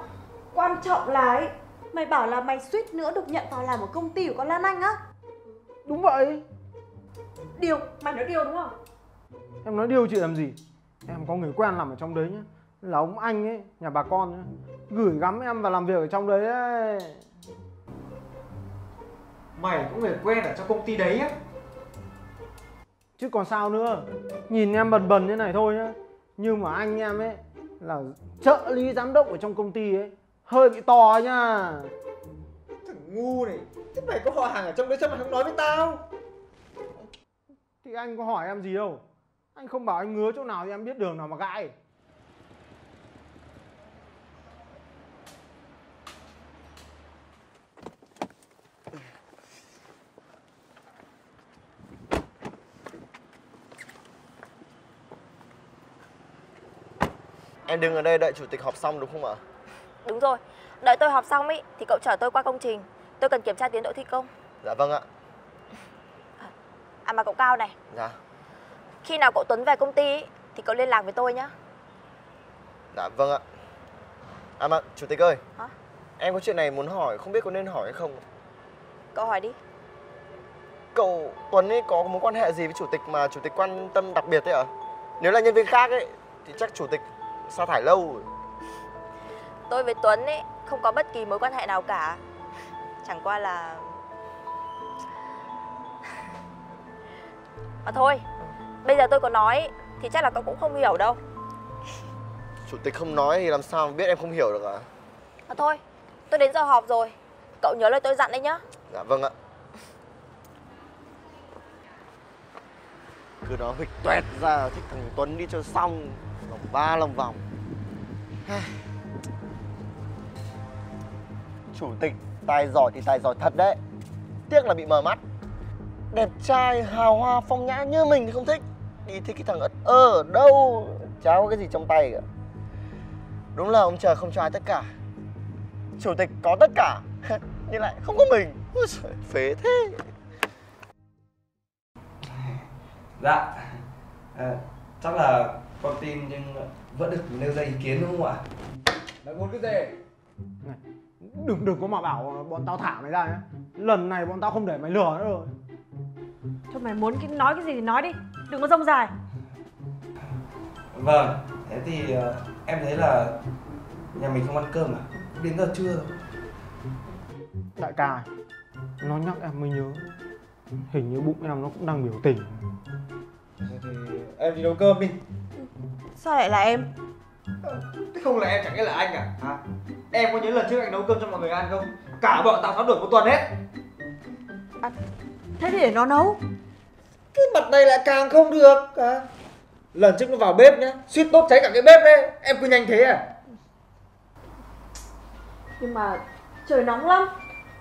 Quan trọng là ấy, mày bảo là mày suýt nữa được nhận vào làm ở công ty của con Lan Anh á? Đúng vậy. Điều, mày nói điều đúng không? Em nói điều chị làm gì? Em có người quen làm ở trong đấy nhá, là ông Anh ấy, nhà bà con nhá, gửi gắm em vào làm việc ở trong đấy ấy. Mày có người quen ở trong công ty đấy á? Chứ còn sao nữa, nhìn em bần bần như này thôi nhá, nhưng mà anh em ấy là trợ lý giám đốc ở trong công ty ấy. Hơi bị to nhá. Thằng ngu này. Thế mày có họ hàng ở trong đấy sao mày không nói với tao? Thì anh có hỏi em gì đâu. Anh không bảo anh ngứa chỗ nào thì em biết đường nào mà gãi. Em đứng ở đây đợi chủ tịch họp xong đúng không ạ? Đúng rồi, đợi tôi họp xong ý, thì cậu chở tôi qua công trình. Tôi cần kiểm tra tiến độ thi công. Dạ vâng ạ. À mà cậu Cao này. Dạ. Khi nào cậu Tuấn về công ty ý, thì cậu liên lạc với tôi nhá. Dạ vâng ạ. À mà chủ tịch ơi. Hả? Em có chuyện này muốn hỏi, không biết có nên hỏi hay không? Cậu hỏi đi. Cậu Tuấn ấy có mối quan hệ gì với chủ tịch mà chủ tịch quan tâm đặc biệt thế ạ? Nếu là nhân viên khác ấy thì chắc chủ tịch sa thải lâu rồi. Tôi với Tuấn ấy không có bất kỳ mối quan hệ nào cả. Chẳng qua là... Mà thôi, bây giờ tôi có nói thì chắc là cậu cũng không hiểu đâu. Chủ tịch không nói thì làm sao mà biết em không hiểu được à? Mà thôi, tôi đến giờ họp rồi. Cậu nhớ lời tôi dặn đấy nhá. Dạ vâng ạ. Cứ nó hịch tuẹt ra thích thằng Tuấn đi cho xong. Lòng ba lòng vòng. Chủ tịch tài giỏi thì tài giỏi thật đấy. Tiếc là bị mờ mắt. đẹp trai, hào hoa, phong nhã như mình thì không thích. Đi thích cái thằng ất ơ ở đâu, chả có cái gì trong tay cả. Đúng là ông trời không cho ai tất cả. Chủ tịch có tất cả nhưng lại không có mình. Ôi trời, phế thế. Dạ, chắc là con tin nhưng vẫn được nêu ra ý kiến đúng không ạ? Lại muốn cái gì? Này, đừng có mà bảo bọn tao thả mày ra nhá. Lần này bọn tao không để mày lừa nữa rồi. Thôi mày muốn nói cái gì thì nói đi, đừng có rông dài. Vâng, thế thì em thấy là nhà mình không ăn cơm à? Đến giờ trưa rồi. Đại ca, nó nhắc em mới nhớ. Hình như bụng em nó cũng đang biểu tình. Thì em đi nấu cơm đi. Sao lại là em? Không là em chẳng biết là anh à? Hả? Em có nhớ lần trước anh nấu cơm cho mọi người ăn không? Cả bọn tao tháo đuổi một tuần hết. À, thế thì để nó nấu. Cái mặt này lại càng không được à. Lần trước nó vào bếp nhá, suýt đốt cháy cả cái bếp đấy. Em cứ nhanh thế à? Nhưng mà trời nóng lắm,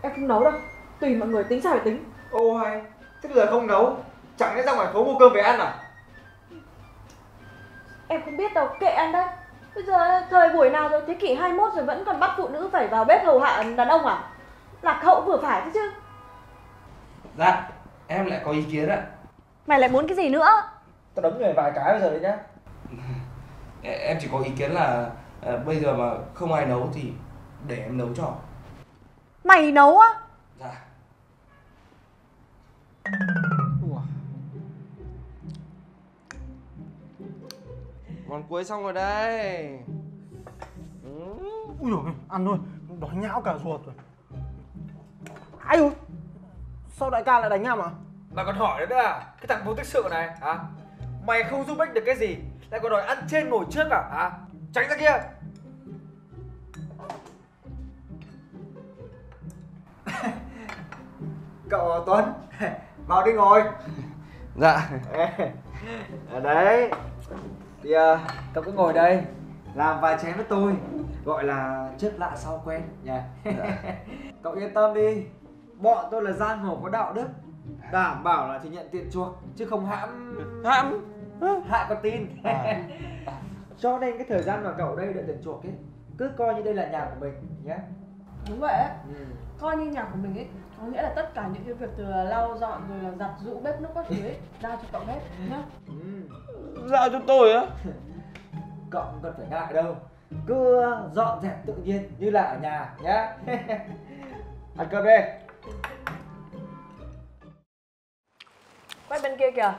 em không nấu đâu. Tùy mọi người tính sao phải tính. Ôi, thế là không nấu, chẳng lẽ ra ngoài phố mua cơm về ăn à? Em không biết đâu, kệ anh đấy. Bây giờ thời buổi nào rồi, thế kỷ 21 rồi vẫn còn bắt phụ nữ phải vào bếp hầu hạ đàn ông à? Lạc hậu vừa phải thế chứ. Dạ, em lại có ý kiến ạ. Mày lại muốn cái gì nữa? Tao đấm người vài cái bây giờ đấy nhá. Em chỉ có ý kiến là bây giờ mà không ai nấu thì để em nấu cho. Mày nấu á? Dạ. Món cuối xong rồi đây. Ui dồi, ăn thôi, đói nhão cả ruột rồi. Ai ơi, sao đại ca lại đánh em à? Mà còn hỏi nữa à? Cái thằng vô tích sự này hả? À? Mày không giúp ích được cái gì, lại còn đòi ăn trên ngồi trước à? Hả? À? Tránh ra kia. Cậu Tuấn, vào đi ngồi. Dạ. Đấy. Thì cậu cứ ngồi đây, làm vài chén với tôi. Gọi là trước lạ sau quen nha. Dạ. Cậu yên tâm đi, bọn tôi là giang hồ có đạo đức. Đảm bảo là thì nhận tiền chuộc, chứ không hại con tin. Cho nên cái thời gian mà cậu đây đợi tiền chuộc ấy, cứ coi như đây là nhà của mình nhé. Đúng vậy ấy. Ừ. Coi như nhà của mình ấy, có nghĩa là tất cả những cái việc từ lau dọn rồi là giặt giũ bếp núc các thứ ấy, giao cho cậu hết nhá. Giao cho tôi á? Cậu không cần phải ngại đâu, cứ dọn dẹp tự nhiên như là ở nhà nhá. Ăn cơm đi. Quay bên kia kìa.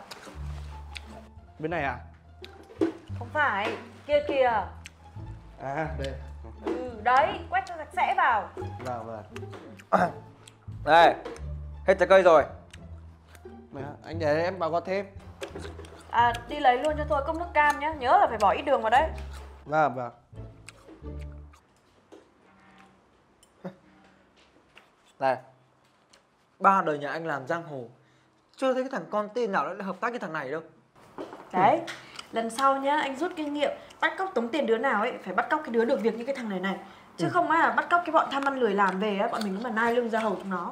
Bên này à? Không phải, kia kìa. À, đây. Ừ, đấy, quét cho sạch sẽ vào. Vâng. Đây, hết trái cây rồi. Mẹ, anh để em bảo có thêm. À, đi lấy luôn cho tôi cốc nước cam nhé, nhớ là phải bỏ ít đường vào đấy. Vâng. Đây, ba đời nhà anh làm giang hồ, chưa thấy cái thằng con tin nào lại hợp tác với thằng này đâu. Đấy, lần sau nhá, anh rút kinh nghiệm, bắt cóc tống tiền đứa nào ấy, phải bắt cóc cái đứa được việc như cái thằng này này. Chứ không á, bắt cóc cái bọn tham ăn lười làm về á, bọn mình cũng mà nai lưng ra hầu chúng nó.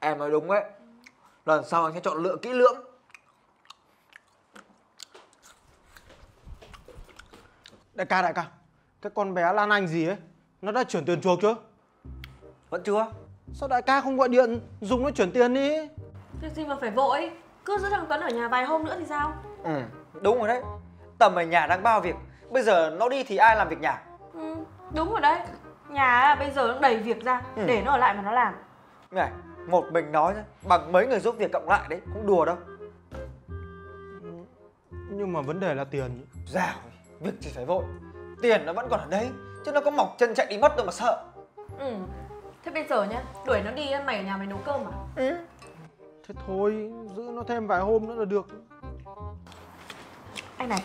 Em nói đúng đấy, lần sau anh sẽ chọn lựa kỹ lưỡng. Đại ca, cái con bé Lan Anh gì ấy, nó đã chuyển tiền chuộc chưa? Vẫn chưa. Sao đại ca không gọi điện dùng nó chuyển tiền đi? Việc gì mà phải vội, cứ giữ thằng Tuấn ở nhà vài hôm nữa thì sao? Đúng rồi đấy, tầm ở nhà đang bao việc, bây giờ nó đi thì ai làm việc nhà? Đúng rồi đấy, nhà bây giờ nó đầy việc ra, để nó ở lại mà nó làm. Này, một mình nói bằng mấy người giúp việc cộng lại đấy, cũng đùa đâu. Nhưng mà vấn đề là tiền. Dạo, việc chỉ phải vội, tiền nó vẫn còn ở đấy, chứ nó có mọc chân chạy đi mất đâu mà sợ. Thế bây giờ nhá, đuổi nó đi, mày ở nhà mày nấu cơm à? Thế thôi, giữ nó thêm vài hôm nữa là được. Anh này,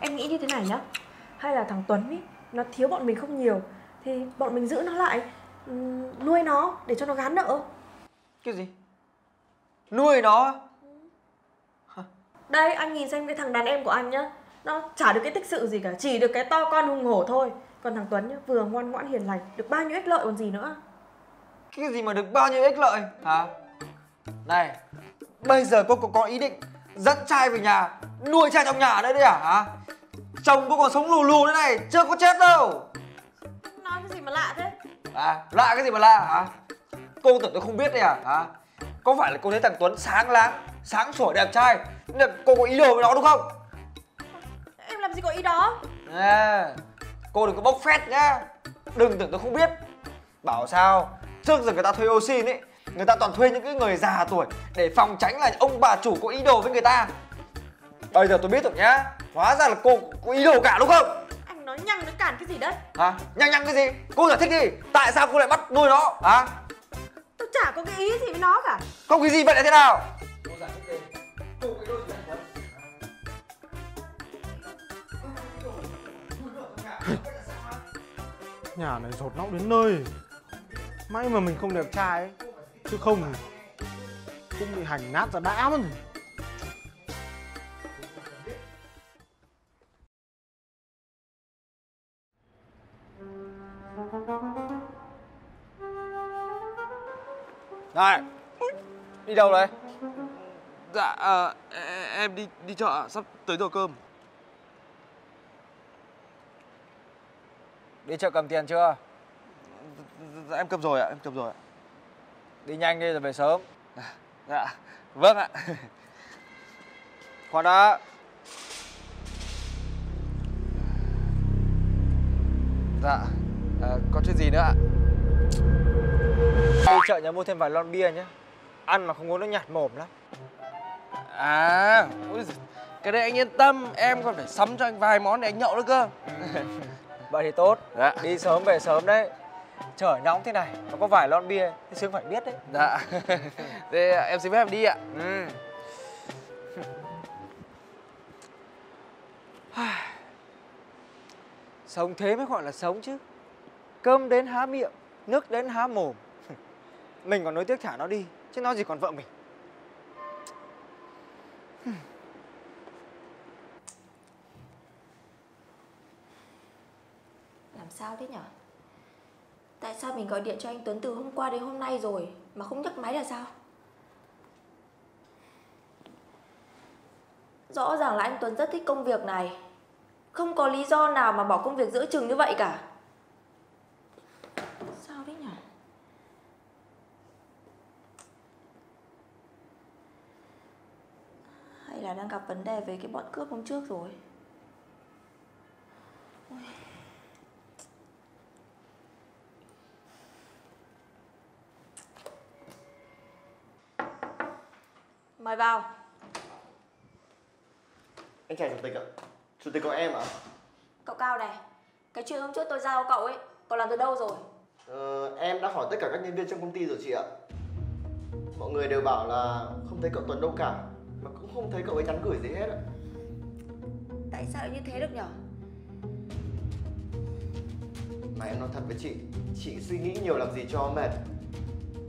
em nghĩ như thế này nhá, hay là thằng Tuấn ý, nó thiếu bọn mình không nhiều thì bọn mình giữ nó lại, nuôi nó để cho nó gán nợ. Cái gì? Nuôi nó? Đây, anh nhìn xem cái thằng đàn em của anh nhá, nó chả được cái tích sự gì cả, chỉ được cái to con hùng hổ thôi. Còn thằng Tuấn nhá, vừa ngoan ngoãn hiền lành, được bao nhiêu ích lợi còn gì nữa. Cái gì mà được bao nhiêu ích lợi hả? Này, Bây giờ cô có ý định dẫn trai về nhà, nuôi trai trong nhà đấy đấy hả? Chồng cô còn sống lù lù thế này, chưa có chết đâu. Nói cái gì mà lạ thế? À, lạ cái gì mà lạ hả? Cô tưởng tôi không biết đấy hả? Có phải là cô thấy thằng Tuấn sáng láng, sáng sủa đẹp trai nên là cô có ý đồ với nó đúng không? Em làm gì có ý đó. À, cô đừng có bốc phét nhá. Đừng tưởng tôi không biết. Bảo sao trước giờ người ta thuê ô xin ấy, người ta toàn thuê những cái người già tuổi để phòng tránh là ông bà chủ có ý đồ với người ta. Bây giờ tôi biết rồi nhá. Hóa ra là cô có ý đồ cả đúng không? Anh nói nhăng nó cản cái gì đấy? Hả? Nhăng nhăng cái gì? Cô giải thích đi. Tại sao cô lại bắt nuôi nó? Hả? Tôi chả có cái ý gì với nó cả. Không cái gì vậy là thế nào? Cô giải thích đi. Cô có ý đồ gì vậy? Nhà này rột nóc đến nơi. May mà mình không đẹp trai ấy, chứ không thì cũng bị hành nát ra đã mất. Này, đi đâu đấy? Dạ, em đi chợ, sắp tới giờ cơm. Đi chợ cầm tiền chưa? Dạ, em cầm rồi ạ, em cầm rồi ạ. Đi nhanh đi rồi về sớm. Dạ, vâng ạ. Khoan đã. Dạ, có chuyện gì nữa ạ? Đi chợ nhớ mua thêm vài lon bia nhé. Ăn mà không uống nó nhạt mồm lắm. À, cái đấy anh yên tâm, em còn phải sắm cho anh vài món để anh nhậu nữa cơ. Vậy thì tốt, dạ. Đi sớm về sớm đấy. Trời nóng thế này, nó có vài lon bia, thì Sướng phải biết đấy. Dạ, thế em xin phép em đi ạ. Ừ. Sống thế mới gọi là sống chứ. Cơm đến há miệng, nước đến há mồm. Mình còn nối tiếc thả nó đi, chứ nó gì còn vợ mình. Làm sao thế nhở? Tại sao mình gọi điện cho anh Tuấn từ hôm qua đến hôm nay rồi mà không nhấc máy là sao? Rõ ràng là anh Tuấn rất thích công việc này. Không có lý do nào mà bỏ công việc giữa chừng như vậy cả. Sao đấy nhỉ? Hay là đang gặp vấn đề với cái bọn cướp hôm trước rồi? Ôi. Mời vào. Anh chào chủ tịch ạ. Chủ tịch có em ạ. Cậu Cao này, cái chuyện hôm trước tôi giao cậu ấy, cậu làm từ đâu rồi? Em đã hỏi tất cả các nhân viên trong công ty rồi chị ạ. Mọi người đều bảo là không thấy cậu Tuấn đâu cả, mà cũng không thấy cậu ấy nhắn gửi gì hết ạ. Tại sao lại như thế được nhở? Mà em nói thật với chị suy nghĩ nhiều làm gì cho mệt.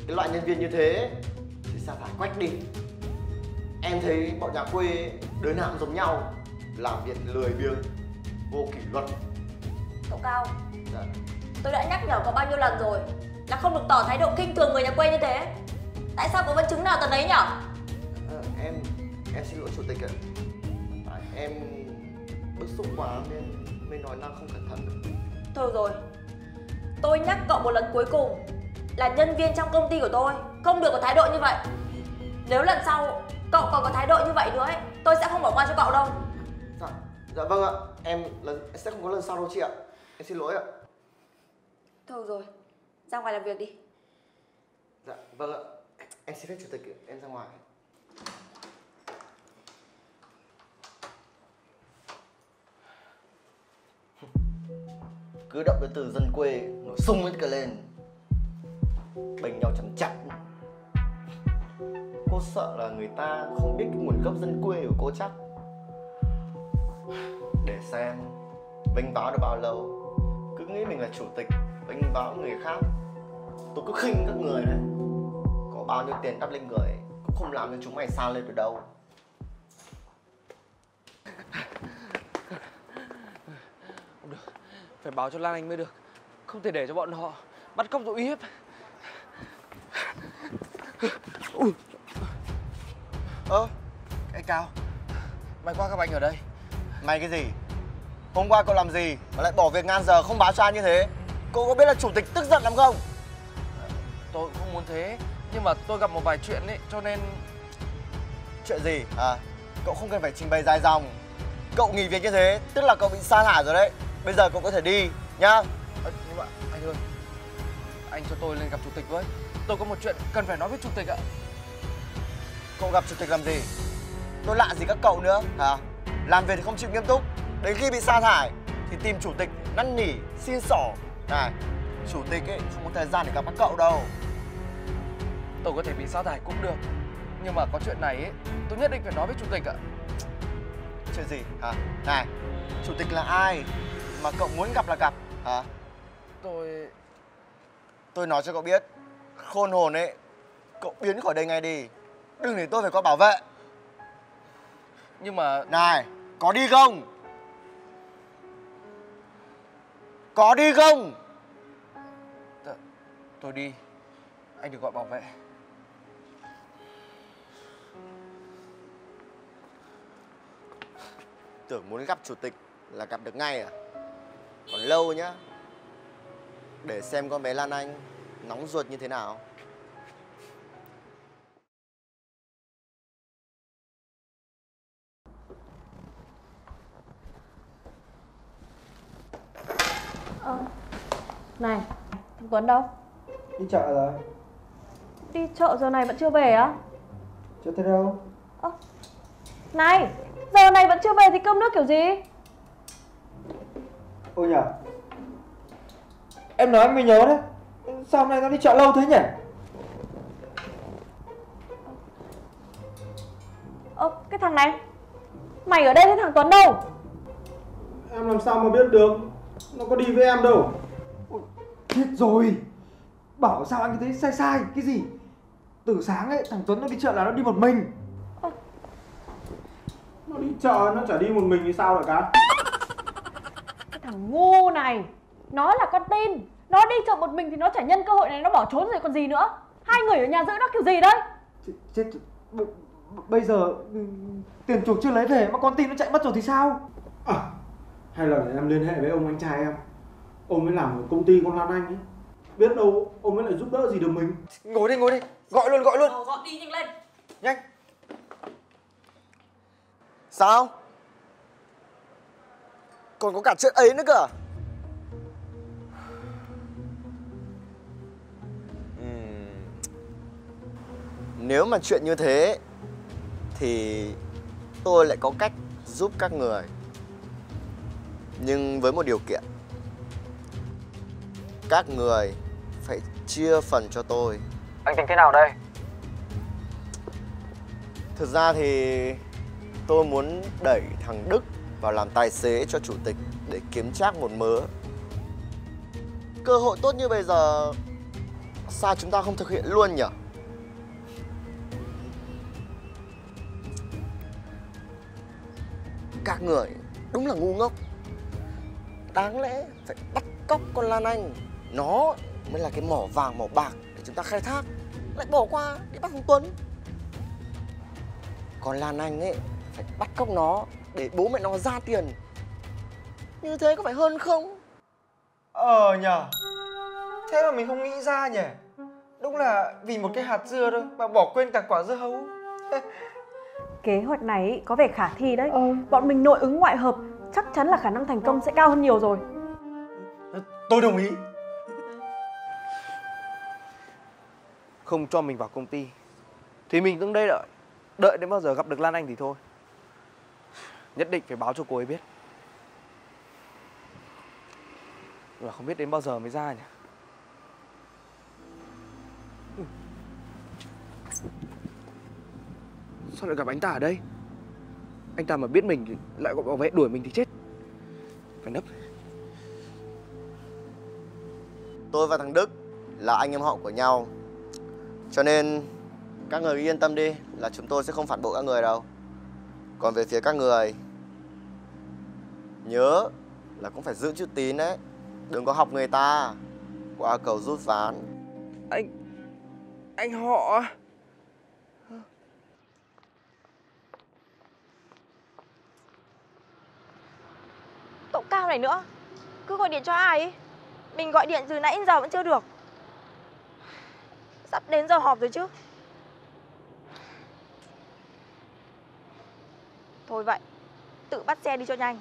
Cái loại nhân viên như thế thì sa thải quách đi. Em thấy bọn nhà quê ấy, đứa nào cũng giống nhau, làm việc lười biếng, vô kỷ luật. Cậu Cao, dạ. Tôi đã nhắc nhở cậu bao nhiêu lần rồi là không được tỏ thái độ khinh thường người nhà quê như thế. Tại sao có vật chứng nào tần đấy nhở? Em xin lỗi chủ tịch ạ. À, em bức xúc quá nên mới nói năng không cẩn thận được. Thôi rồi, tôi nhắc cậu một lần cuối cùng là nhân viên trong công ty của tôi không được có thái độ như vậy. Nếu lần sau cậu còn có thái độ như vậy nữa ấy, tôi sẽ không bỏ qua cho cậu đâu. Dạ vâng ạ, em sẽ không có lần sau đâu chị ạ. Em xin lỗi ạ. Thôi rồi, ra ngoài làm việc đi. Dạ vâng ạ, em xin phép chủ tịch, em ra ngoài. Cứ động đến từ dân quê, nó sung hết cả lên. Bành nhau chẳng chặt. Cô sợ là người ta không biết cái nguồn gốc dân quê của cô chắc. Để xem vênh váo được bao lâu. Cứ nghĩ mình là chủ tịch, vênh váo người khác. Tôi cứ khinh các người này. Có bao nhiêu tiền đắp lên người cũng không làm cho chúng mày xa lên được đâu. Không được, phải báo cho Lan Anh mới được. Không thể để cho bọn họ bắt cóc rồi uy hiếp. Ui. Cái Cao, may quá các anh ở đây. May cái gì? Hôm qua cậu làm gì mà lại bỏ việc ngang giờ không báo cho anh như thế? Cậu có biết là chủ tịch tức giận lắm không? Tôi cũng không muốn thế, nhưng mà tôi gặp một vài chuyện ấy, cho nên... Chuyện gì? Cậu không cần phải trình bày dài dòng. Cậu nghỉ việc như thế, tức là cậu bị sa thải rồi đấy. Bây giờ cậu có thể đi, nhá. Nhưng mà anh ơi, anh cho tôi lên gặp chủ tịch với. Tôi có một chuyện cần phải nói với chủ tịch ạ. Cậu gặp chủ tịch làm gì? Tôi lạ gì các cậu nữa, hả? Làm việc thì không chịu nghiêm túc, đến khi bị sa thải thì tìm chủ tịch năn nỉ, xin xỏ. Này, chủ tịch ấy không có thời gian để gặp các cậu đâu. Tôi có thể bị sa thải cũng được, nhưng mà có chuyện này ấy, tôi nhất định phải nói với chủ tịch ạ. Chuyện gì hả? Này, chủ tịch là ai mà cậu muốn gặp là gặp hả? Tôi nói cho cậu biết, khôn hồn ấy, cậu biến khỏi đây ngay đi. Đừng để tôi phải có bảo vệ. Nhưng mà... Này, có đi không? Có đi không? Tôi đi. Anh đừng gọi bảo vệ. Tưởng muốn gặp chủ tịch là gặp được ngay à? Còn lâu nhá. Để xem con bé Lan Anh nóng ruột như thế nào. Này, thằng Tuấn đâu? Đi chợ rồi. Đi chợ giờ này vẫn chưa về á? Chưa thấy đâu. Này, giờ này vẫn chưa về thì cơm nước kiểu gì? Ôi nhờ, em nói mới nhớ đấy. Sao hôm nay nó đi chợ lâu thế nhỉ? Cái thằng này, mày ở đây với thằng Tuấn đâu? Em làm sao mà biết được, nó có đi với em đâu. Chết rồi, bảo sao anh thấy sai sai cái gì. Từ sáng ấy, thằng Tuấn nó đi chợ là nó đi một mình. Nó đi chợ nó chả đi một mình thì sao lại cả. Cái thằng ngu này, nó là con tin. Nó đi chợ một mình thì nó chả nhân cơ hội này nó bỏ trốn rồi còn gì nữa. Hai người ở nhà giữ nó kiểu gì đấy. Chết, bây giờ tiền chuộc chưa lấy về mà con tin nó chạy mất rồi thì sao? Hay là em liên hệ với ông anh trai em, ông mới làm ở công ty con Lan Anh ấy, biết đâu ông mới lại giúp đỡ gì được mình. Ngồi đi, gọi luôn. Gọi đi nhanh lên. Nhanh. Sao? Còn có cả chuyện ấy nữa cơ. Nếu mà chuyện như thế thì tôi lại có cách giúp các người, nhưng với một điều kiện. Các người phải chia phần cho tôi. Anh tính thế nào đây? Thực ra thì tôi muốn đẩy thằng Đức vào làm tài xế cho chủ tịch để kiếm trác một mớ. Cơ hội tốt như bây giờ sao chúng ta không thực hiện luôn nhỉ? Các người đúng là ngu ngốc. Đáng lẽ phải bắt cóc con Lan Anh, nó mới là cái mỏ vàng mỏ bạc để chúng ta khai thác, lại bỏ qua để bắt thằng Tuấn. Còn Lan Anh ấy phải bắt cóc nó để bố mẹ nó ra tiền. Như thế có phải hơn không? Nhờ, thế mà mình không nghĩ ra nhỉ. Đúng là vì một cái hạt dưa thôi mà bỏ quên cả quả dưa hấu. Kế hoạch này có vẻ khả thi đấy. Bọn mình nội ứng ngoại hợp, chắc chắn là khả năng thành công sẽ cao hơn nhiều rồi. Tôi đồng ý. Không cho mình vào công ty thì mình cũng đây đợi đến bao giờ gặp được Lan Anh thì thôi. Nhất định phải báo cho cô ấy biết. Mà không biết đến bao giờ mới ra nhỉ. Sao lại gặp anh ta ở đây? Anh ta mà biết mình lại gọi bảo vệ đuổi mình thì chết. Phải nấp. Tôi và thằng Đức là anh em họ của nhau, cho nên các người yên tâm đi là chúng tôi sẽ không phản bội các người đâu. Còn về phía các người, nhớ là cũng phải giữ chữ tín đấy. Đừng có học người ta qua cầu rút ván. Anh họ ông Cao này nữa. Cứ gọi điện cho ai ấy. Mình gọi điện từ nãy giờ vẫn chưa được. Sắp đến giờ họp rồi chứ. Thôi vậy, tự bắt xe đi cho nhanh.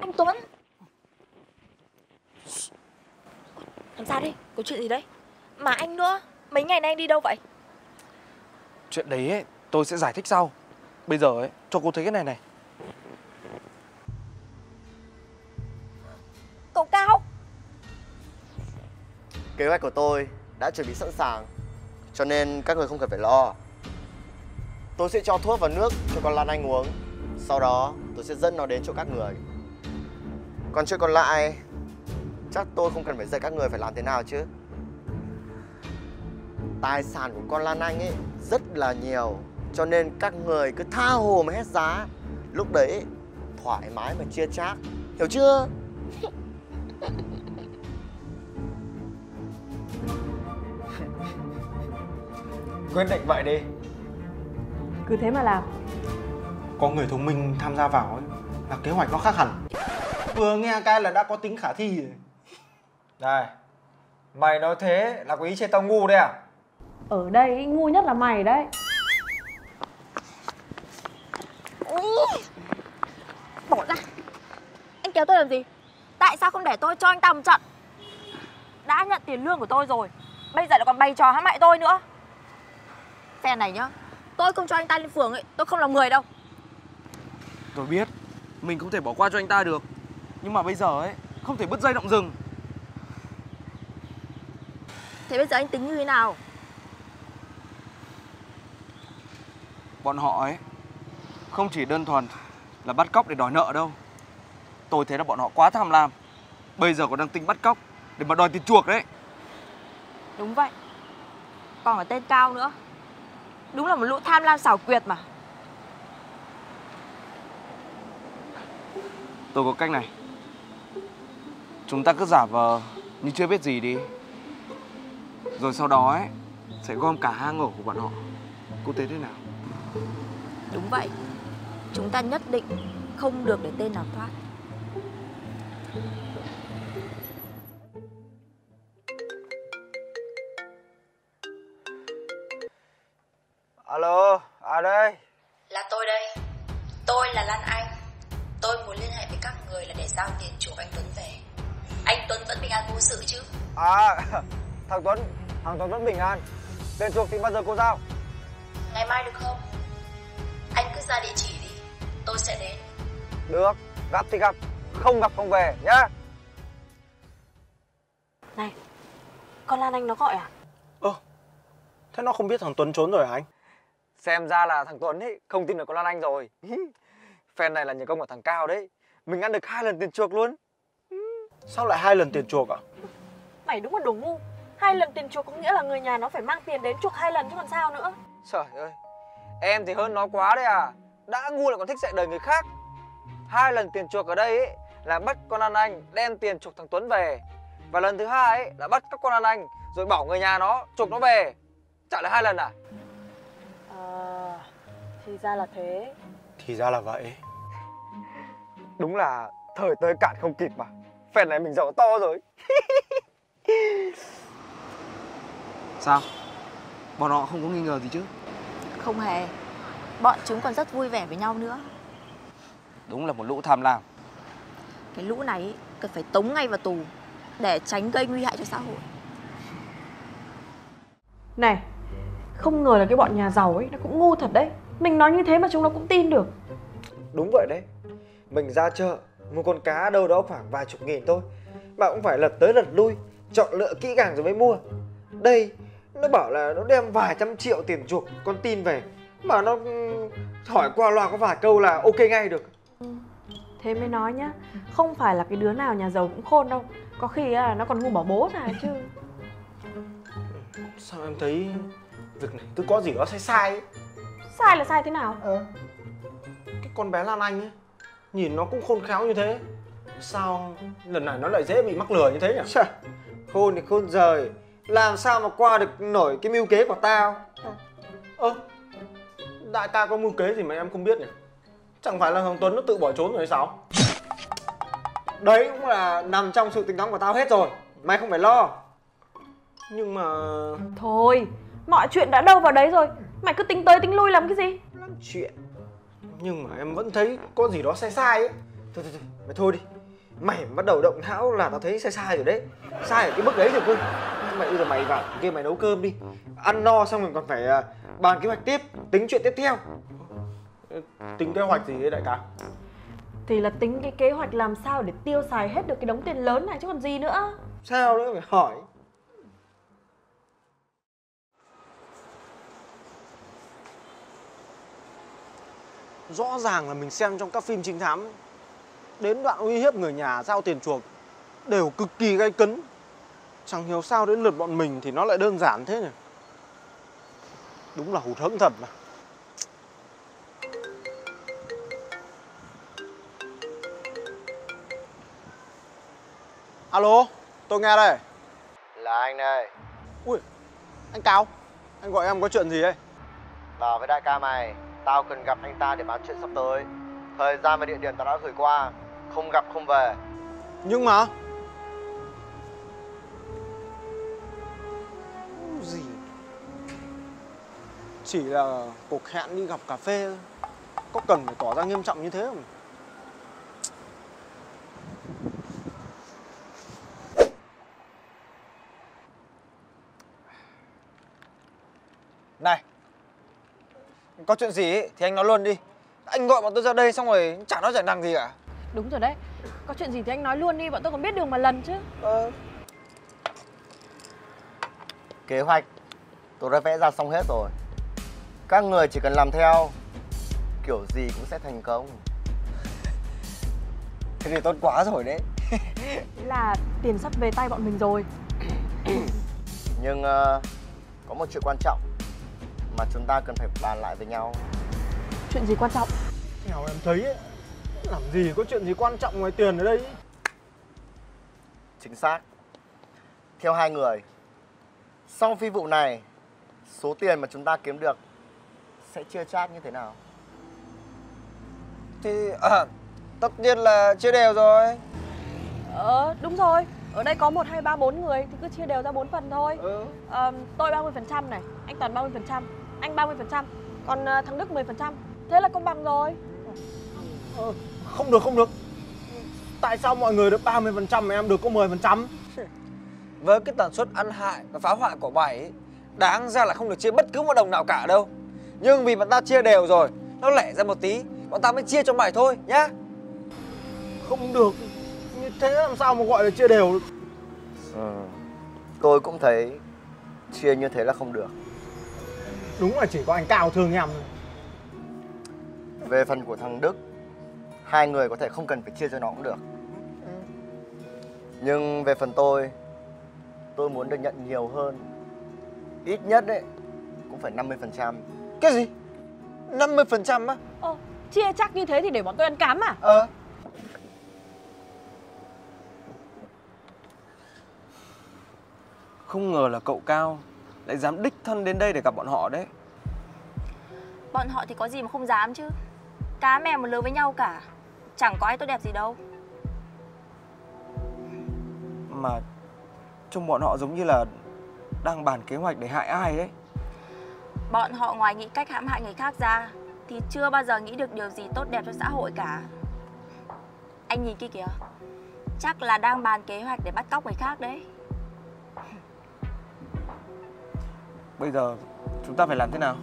Anh Tuấn, làm sao đây? Có chuyện gì đấy? Mà anh nữa, mấy ngày nay anh đi đâu vậy? Chuyện đấy ấy, tôi sẽ giải thích sau. Bây giờ ấy, cho cô thấy cái này này. Cậu Cao, kế hoạch của tôi đã chuẩn bị sẵn sàng, cho nên các người không cần phải lo. Tôi sẽ cho thuốc và nước cho con Lan Anh uống. Sau đó tôi sẽ dẫn nó đến chỗ các người. Còn chuyện còn lại, chắc tôi không cần phải dạy các người phải làm thế nào chứ. Tài sản của con Lan Anh ấy rất là nhiều, cho nên các người cứ tha hồ mà hết giá. Lúc đấy thoải mái mà chia chác, hiểu chưa? Quyết định vậy đi, cứ thế mà làm. Có người thông minh tham gia vào ấy, là kế hoạch nó khác hẳn. Vừa nghe cái là đã có tính khả thi rồi. Này, mày nói thế là có ý chê tao ngu đấy à? Ở đây ngu nhất là mày đấy. Bỏ ra. Anh kéo tôi làm gì? Tại sao không để tôi cho anh ta một trận? Đã nhận tiền lương của tôi rồi, bây giờ lại còn bày trò hãm hại tôi nữa. Xe này nhá, tôi không cho anh ta lên phường ấy, tôi không làm người đâu. Tôi biết, mình không thể bỏ qua cho anh ta được. Nhưng mà bây giờ ấy, không thể bứt dây động rừng. Thế bây giờ anh tính như thế nào? Bọn họ ấy không chỉ đơn thuần là bắt cóc để đòi nợ đâu. Tôi thấy là bọn họ quá tham lam. Bây giờ còn đang tính bắt cóc để mà đòi tiền chuộc đấy. Đúng vậy. Còn ở tên Cao nữa. Đúng là một lũ tham lam xảo quyệt mà. Tôi có cách này. Chúng ta cứ giả vờ như chưa biết gì đi. Rồi sau đó ấy, sẽ gom cả hang ổ của bọn họ. Cô thấy thế nào? Đúng vậy. Chúng ta nhất định không được để tên nào thoát. Alo, à đây. Là tôi đây. Tôi là Lan Anh. Tôi muốn liên hệ với các người là để giao tiền chuộc anh Tuấn về. Anh Tuấn vẫn bình an vô sự chứ? À, thằng Tuấn vẫn bình an. Tiền chuộc thì bao giờ cô giao? Ngày mai được không? Anh cứ ra địa chỉ đi, tôi sẽ đến. Được, gặp thì gặp, không gặp không về nhá. Này, con Lan Anh nó gọi à? Thế nó không biết thằng Tuấn trốn rồi hả anh? Xem ra là thằng Tuấn ấy không tin được con Lan Anh rồi. Fan này là nhờ công của thằng Cao đấy. Mình ăn được 2 lần tiền chuộc luôn. Sao lại 2 lần tiền chuộc ạ? Mày đúng là đồ ngu. 2 lần tiền chuộc có nghĩa là người nhà nó phải mang tiền đến chuộc 2 lần chứ còn sao nữa. Trời ơi, em thì hơn nó quá đấy à. Đã ngu là còn thích dạy đời người khác. 2 lần tiền chuộc ở đây ấy, là bắt con Lan Anh đem tiền chuộc thằng Tuấn về. Và lần thứ 2 ấy, là bắt các con Lan Anh rồi bảo người nhà nó chuộc nó về. Trả lại 2 lần à? À, thì ra là thế. Thì ra là vậy. Đúng là thời tới cạn không kịp mà. Phèn này mình giàu to rồi. Sao? Bọn họ không có nghi ngờ gì chứ? Không hề. Bọn chúng còn rất vui vẻ với nhau nữa. Đúng là một lũ tham lam. Cái lũ này cần phải tống ngay vào tù để tránh gây nguy hại cho xã hội. Này, không ngờ là cái bọn nhà giàu ấy nó cũng ngu thật đấy. Mình nói như thế mà chúng nó cũng tin được. Đúng vậy đấy. Mình ra chợ mua con cá đâu đó khoảng vài chục nghìn thôi, mà cũng phải lật tới lật lui, chọn lựa kỹ càng rồi mới mua. Đây, nó bảo là nó đem vài trăm triệu tiền chuộc con tin về, mà nó hỏi qua loa có vài câu là ok ngay được. Thế mới nói nhá, không phải là cái đứa nào nhà giàu cũng khôn đâu. Có khi là nó còn ngu bỏ bố ra chứ. Sao em thấy việc này cứ có gì đó sai sai ấy. Sai là sai thế nào? Cái con bé Lan Anh ấy, nhìn nó cũng khôn khéo như thế, sao lần này nó lại dễ bị mắc lừa như thế nhỉ? Chà, Khôn thì khôn rời, làm sao mà qua được nổi cái mưu kế của tao. Đại ca có mưu kế gì mà em không biết nhỉ? Chẳng phải là thằng Tuấn nó tự bỏ trốn rồi hay sao? Đấy cũng là nằm trong sự tính toán của tao hết rồi, mày không phải lo. Nhưng mà... Thôi, mọi chuyện đã đâu vào đấy rồi, mày cứ tính tới tính lui làm cái gì? Làm chuyện... Nhưng mà em vẫn thấy có gì đó sai sai ấy. Thôi, mày thôi đi. Mày bắt đầu động não là tao thấy sai sai rồi đấy. Sai ở cái bước đấy rồi cơ. Mày bây giờ mày vào kia mày nấu cơm đi. Ăn no xong mình còn phải bàn kế hoạch tiếp, tính chuyện tiếp theo. Tính kế hoạch gì đấy đại ca? Thì là tính cái kế hoạch làm sao để tiêu xài hết được cái đống tiền lớn này chứ còn gì nữa. Sao nữa phải hỏi. Rõ ràng là mình xem trong các phim trinh thám, đến đoạn uy hiếp người nhà giao tiền chuộc đều cực kỳ gay cấn. Chẳng hiểu sao đến lượt bọn mình thì nó lại đơn giản thế nhỉ. Đúng là hụt hẫng thật mà. Alo, tôi nghe đây. Là anh đây. Ui, anh Cao, anh gọi em có chuyện gì đây? Bảo với đại ca mày, tao cần gặp anh ta để báo chuyện sắp tới. Thời gian và địa điểm tao đã gửi qua, không gặp không về. Nhưng mà gì? Chỉ là cuộc hẹn đi gặp cà phê thôi. Có cần phải tỏ ra nghiêm trọng như thế không? Này, có chuyện gì ấy, thì anh nói luôn đi. Anh gọi bọn tôi ra đây xong rồi chả nói giải đằng gì cả. Đúng rồi đấy, có chuyện gì thì anh nói luôn đi, bọn tôi còn biết đường mà lần chứ. Kế hoạch tôi đã vẽ ra xong hết rồi. Các người chỉ cần làm theo, kiểu gì cũng sẽ thành công. Thế thì tốt quá rồi đấy. Là tiền sắp về tay bọn mình rồi. Nhưng có một chuyện quan trọng mà chúng ta cần phải bàn lại với nhau. Chuyện gì quan trọng? Theo em thấy ấy, làm gì có chuyện gì quan trọng ngoài tiền ở đây ấy. Chính xác. Theo hai người, sau phi vụ này, số tiền mà chúng ta kiếm được sẽ chia chác như thế nào? Thì tất nhiên là chia đều rồi. Đúng rồi. Ở đây có 1, 2, 3, 4 người thì cứ chia đều ra 4 phần thôi. Tôi 30% này, anh Toàn 30%, anh 30%, còn thằng Đức 10%. Thế là công bằng rồi. Không được. Tại sao mọi người được 30% mà em được có 10%? Với cái tần suất ăn hại và phá hoại của mày ấy, đáng ra là không được chia bất cứ một đồng nào cả đâu. Nhưng vì bọn ta chia đều rồi, nó lẻ ra một tí, bọn ta mới chia cho mày thôi nhá. Không được. Như thế làm sao mà gọi là chia đều? Tôi cũng thấy chia như thế là không được. Đúng là chỉ có anh Cao thương em. Về phần của thằng Đức, hai người có thể không cần phải chia cho nó cũng được. Nhưng về phần tôi muốn được nhận nhiều hơn. Ít nhất đấy cũng phải 50%. Cái gì? 50% á? Chia chắc như thế thì để bọn tôi ăn cám à? Không ngờ là cậu Cao lại dám đích thân đến đây để gặp bọn họ đấy. Bọn họ thì có gì mà không dám chứ. Cá mè một lứa với nhau cả. Chẳng có ai tốt đẹp gì đâu. Mà trông bọn họ giống như là đang bàn kế hoạch để hại ai đấy. Bọn họ ngoài nghĩ cách hãm hại người khác ra thì chưa bao giờ nghĩ được điều gì tốt đẹp cho xã hội cả. Anh nhìn kia kìa, chắc là đang bàn kế hoạch để bắt cóc người khác đấy. Bây giờ chúng ta phải làm thế nào?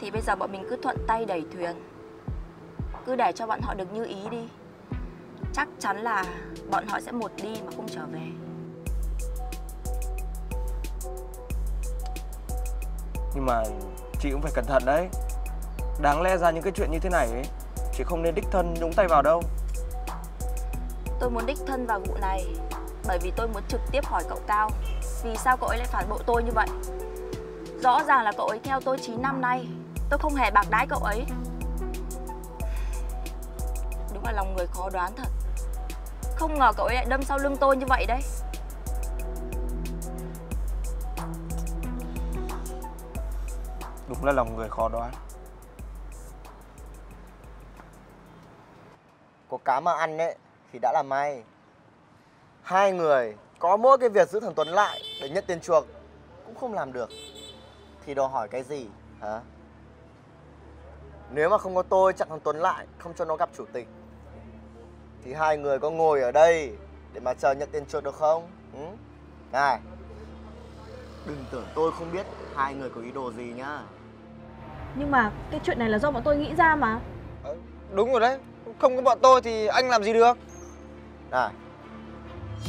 Thì bây giờ bọn mình cứ thuận tay đẩy thuyền, cứ để cho bọn họ được như ý đi. Chắc chắn là bọn họ sẽ một đi mà không trở về. Nhưng mà chị cũng phải cẩn thận đấy. Đáng lẽ ra những cái chuyện như thế này ấy, chị không nên đích thân nhúng tay vào đâu. Tôi muốn đích thân vào vụ này bởi vì tôi muốn trực tiếp hỏi cậu Cao vì sao cậu ấy lại phản bội tôi như vậy. Rõ ràng là cậu ấy theo tôi 9 năm nay. Tôi không hề bạc đãi cậu ấy. Đúng là lòng người khó đoán thật. Không ngờ cậu ấy lại đâm sau lưng tôi như vậy đấy. Đúng là lòng người khó đoán. Có cá mà ăn ấy thì đã là may. Hai người có mỗi cái việc giữ thằng Tuấn lại để nhận tiền chuộc cũng không làm được thì đòi hỏi cái gì hả? Nếu mà không có tôi chặn thằng Tuấn lại, không cho nó gặp chủ tịch, thì hai người có ngồi ở đây để mà chờ nhận tiền chuộc được không? Ừ? Này, đừng tưởng tôi không biết hai người có ý đồ gì nhá. Nhưng mà cái chuyện này là do bọn tôi nghĩ ra mà. Đúng rồi đấy, không có bọn tôi thì anh làm gì được. Này,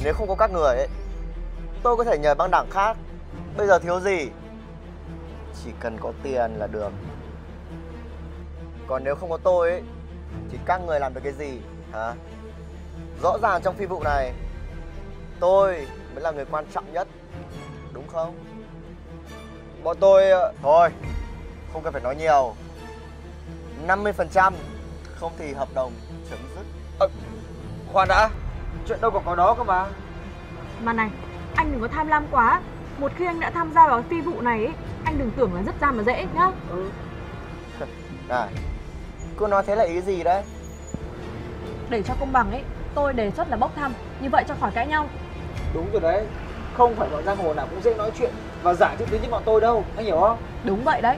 nếu không có các người ấy, tôi có thể nhờ băng đảng khác. Bây giờ thiếu gì? Chỉ cần có tiền là được. Còn nếu không có tôi ấy, thì các người làm được cái gì hả? Rõ ràng trong phi vụ này, tôi mới là người quan trọng nhất, đúng không? Bọn tôi... Thôi, không cần phải nói nhiều. 50%, không thì hợp đồng chấm dứt. Khoan đã, chuyện đâu còn có đó cơ mà. Mà này, anh đừng có tham lam quá. Một khi anh đã tham gia vào phi vụ này ấy, anh đừng tưởng là rất ra mà dễ nhá. Này, cô nói thế là ý gì đấy? Để cho công bằng ấy, tôi đề xuất là bốc thăm, như vậy cho khỏi cãi nhau. Đúng rồi đấy, không phải bọn giang hồ nào cũng dễ nói chuyện và giải thích đến như bọn tôi đâu, anh hiểu không? Đúng vậy đấy.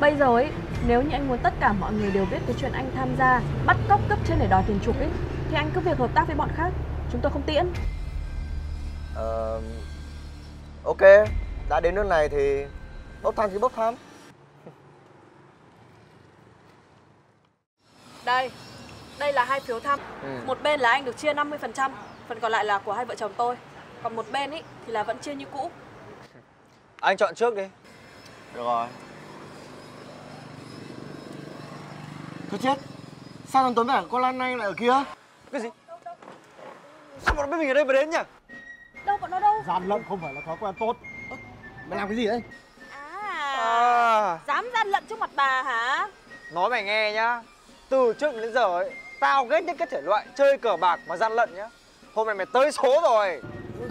Bây giờ ấy, nếu như anh muốn tất cả mọi người đều biết cái chuyện anh tham gia bắt cóc cấp trên để đòi tiền chuộc ấy, thì anh cứ việc hợp tác với bọn khác, chúng tôi không tiễn. Ok, đã đến nước này thì bốc thăm thì bốc thăm. Đây, đây là hai phiếu thăm. Một bên là anh được chia 50%, phần còn lại là của hai vợ chồng tôi. Còn một bên ý, thì là vẫn chia như cũ. Anh chọn trước đi. Được rồi. Thôi chết, sao thằng Tuấn với con Lan Anh lại ở kia? Cái gì? Sao bọn nó biết mình ở đây mà đến nhỉ? Đâu, bọn nó đâu. Gian lận không phải là thói quen tốt. Mày làm cái gì đấy? Dám gian lận trước mặt bà hả? Nói mày nghe nhá, từ trước đến giờ ấy, tao ghét nhất cái thể loại chơi cờ bạc mà gian lận nhá. Hôm nay mày tới số rồi.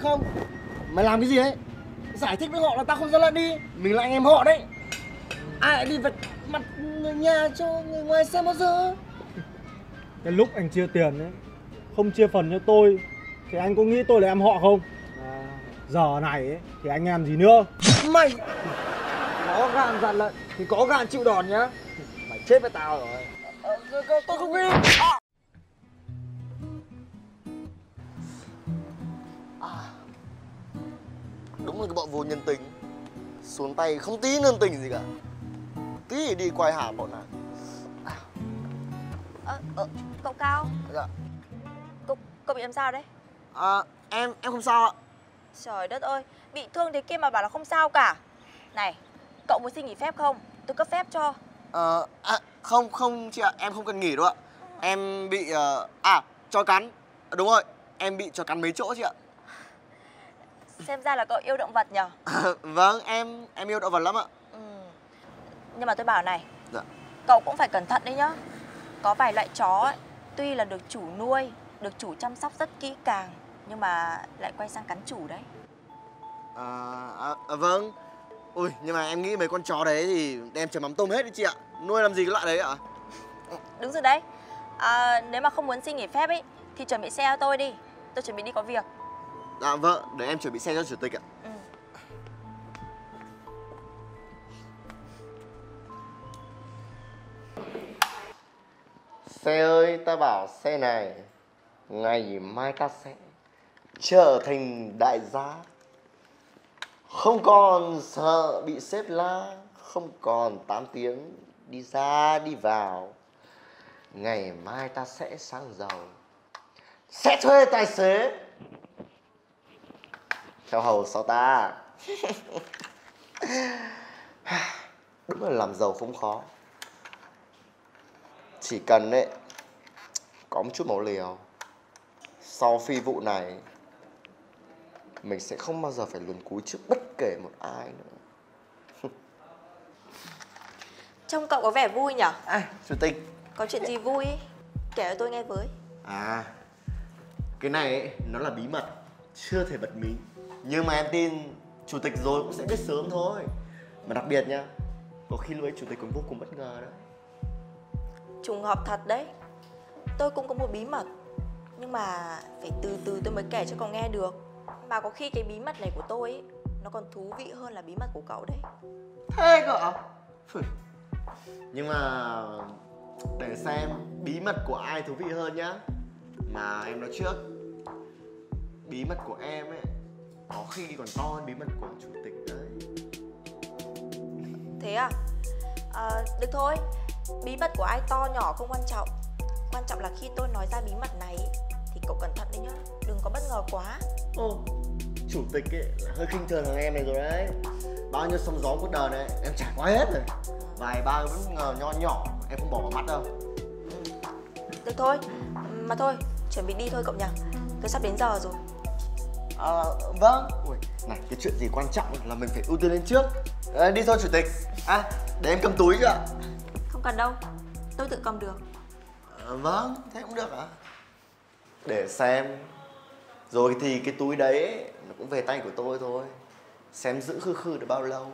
Không, mày làm cái gì đấy? Giải thích với họ là tao không gian lận đi. Mình là anh em họ đấy. Ai lại đi vạch mặt người nhà cho người ngoài xem bao giờ? Cái lúc anh chia tiền ấy, không chia phần cho tôi, thì anh có nghĩ tôi là em họ không? Giờ này ấy, thì anh em gì nữa? Mày có gan gian lận thì có gan chịu đòn nhá. Mày chết với tao rồi. Tôi không biết. Đúng là cái bọn vô nhân tính, xuống tay không tí nhân tình gì cả. Tí đi quay hả bọn này. Cậu Cao. Dạ. Cậu bị làm sao đấy? Em không sao ạ. Trời đất ơi, bị thương thế kia mà bảo là không sao cả. Này, cậu muốn xin nghỉ phép không? Tôi cấp phép cho. Không chị ạ, em không cần nghỉ đâu ạ. Em bị chó cắn. Đúng rồi, em bị chó cắn mấy chỗ chị ạ. Xem ra là cậu yêu động vật nhờ. Vâng, em yêu động vật lắm ạ. Nhưng mà tôi bảo này, dạ, cậu cũng phải cẩn thận đấy nhá. Có vài loại chó ấy, tuy là được chủ nuôi, được chủ chăm sóc rất kỹ càng, nhưng mà lại quay sang cắn chủ đấy. Vâng. Ui, nhưng mà em nghĩ mấy con chó đấy thì đem chấm mắm tôm hết đấy chị ạ. Nuôi làm gì cái loại đấy ạ? Đúng rồi đấy. Nếu mà không muốn xin nghỉ phép ấy thì chuẩn bị xe cho tôi đi. Tôi chuẩn bị đi có việc. Dạ vợ, để em chuẩn bị xe cho chủ tịch ạ. Xe ơi, ta bảo xe này ngày mai ta sẽ trở thành đại gia. Không còn sợ bị xếp la, không còn 8 tiếng đi ra đi vào. Ngày mai ta sẽ sang giàu, sẽ thuê tài xế theo hầu sau ta. Đúng là làm giàu không khó, chỉ cần ấy có một chút máu liều. Sau phi vụ này, mình sẽ không bao giờ phải luồn cúi trước bất kể một ai nữa. Trông cậu có vẻ vui nhở? Chủ tịch, có chuyện gì vui kể cho tôi nghe với. Cái này ấy, nó là bí mật, chưa thể bật mí. Nhưng mà em tin chủ tịch rồi cũng sẽ biết sớm thôi. Mà đặc biệt nha, có khi lúc ấy chủ tịch còn vô cùng bất ngờ đó. Trùng hợp thật đấy. Tôi cũng có một bí mật, nhưng mà phải từ từ tôi mới kể cho cậu nghe được. Mà có khi cái bí mật này của tôi ấy, nó còn thú vị hơn là bí mật của cậu đấy. Thế cơ ạ? Nhưng mà để xem bí mật của ai thú vị hơn nhá. Mà em nói trước, bí mật của em ấy có khi còn to hơn bí mật của chủ tịch đấy. Thế à? Được thôi, bí mật của ai to nhỏ không quan trọng. Quan trọng là khi tôi nói ra bí mật này thì cậu cẩn thận đấy nhá, đừng có bất ngờ quá. Ồ, chủ tịch ấy là hơi khinh thường thằng em này rồi đấy. Bao nhiêu sóng gió cuộc đời này em trải qua hết rồi. Vài ba bất ngờ nho nhỏ em không bỏ vào mắt đâu. Được thôi, mà thôi, chuẩn bị đi thôi cậu nhỉ, tôi sắp đến giờ rồi. Vâng. Ui, này cái chuyện gì quan trọng là mình phải ưu tiên lên trước. Đi thôi chủ tịch. À, để em cầm túi chứ ạ. Không cần đâu, tôi tự cầm được. Vâng, thế cũng được ạ. Để xem. Rồi thì cái túi đấy nó cũng về tay của tôi thôi. Xem giữ khư khư được bao lâu.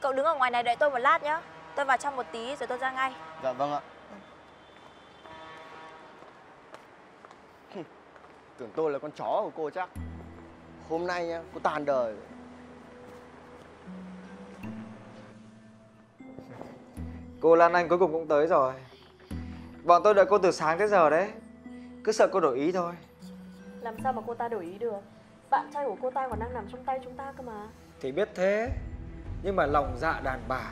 Cậu đứng ở ngoài này đợi tôi một lát nhá. Tôi vào trong một tí rồi tôi ra ngay. Dạ vâng ạ. Tưởng tôi là con chó của cô chắc. Hôm nay nhá, cô tàn đời. Cô Lan Anh cuối cùng cũng tới rồi. Bọn tôi đợi cô từ sáng tới giờ đấy. Cứ sợ cô đổi ý thôi. Làm sao mà cô ta đổi ý được? Bạn trai của cô ta còn đang nằm trong tay chúng ta cơ mà. Thì biết thế, nhưng mà lòng dạ đàn bà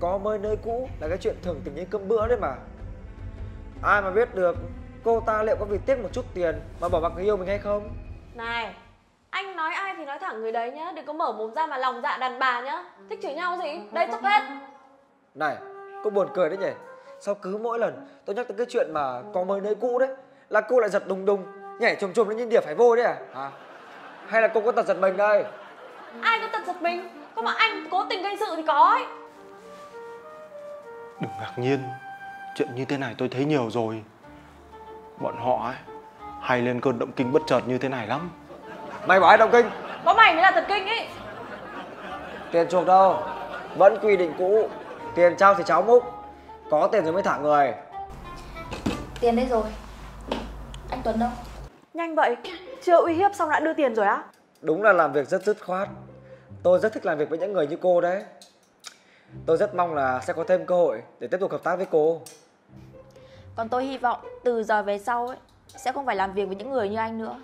có mới nơi cũ là cái chuyện thường tình như cơm bữa đấy mà. Ai mà biết được cô ta liệu có vì tiếc một chút tiền mà bỏ mặc người yêu mình hay không. Này, anh nói ai thì nói thẳng người đấy nhá, đừng có mở mồm ra mà lòng dạ đàn bà nhá. Thích chửi nhau gì, đây tức hết. Này, cô buồn cười đấy nhỉ. Sao cứ mỗi lần tôi nhắc tới cái chuyện mà có mới nơi cũ đấy là cô lại giật đùng đùng, nhảy chùm chùm lên như đỉa phải vôi đấy à? Hay là cô có tật giật mình đây? Ai có tật giật mình? Có mà anh cố tình gây sự thì có ấy. Đừng ngạc nhiên, chuyện như thế này tôi thấy nhiều rồi. Bọn họ ấy hay lên cơn động kinh bất chợt như thế này lắm. Mày bảo ai động kinh? Có mày mới là thật kinh ấy. Tiền chuộc đâu? Vẫn quy định cũ, tiền trao thì cháo múc, có tiền rồi mới thả người. Tiền đây rồi. Anh Tuấn đâu? Nhanh vậy, chưa uy hiếp xong đã đưa tiền rồi á? Đúng là làm việc rất dứt khoát. Tôi rất thích làm việc với những người như cô đấy. Tôi rất mong là sẽ có thêm cơ hội để tiếp tục hợp tác với cô. Còn tôi hy vọng từ giờ về sau ấy, sẽ không phải làm việc với những người như anh nữa.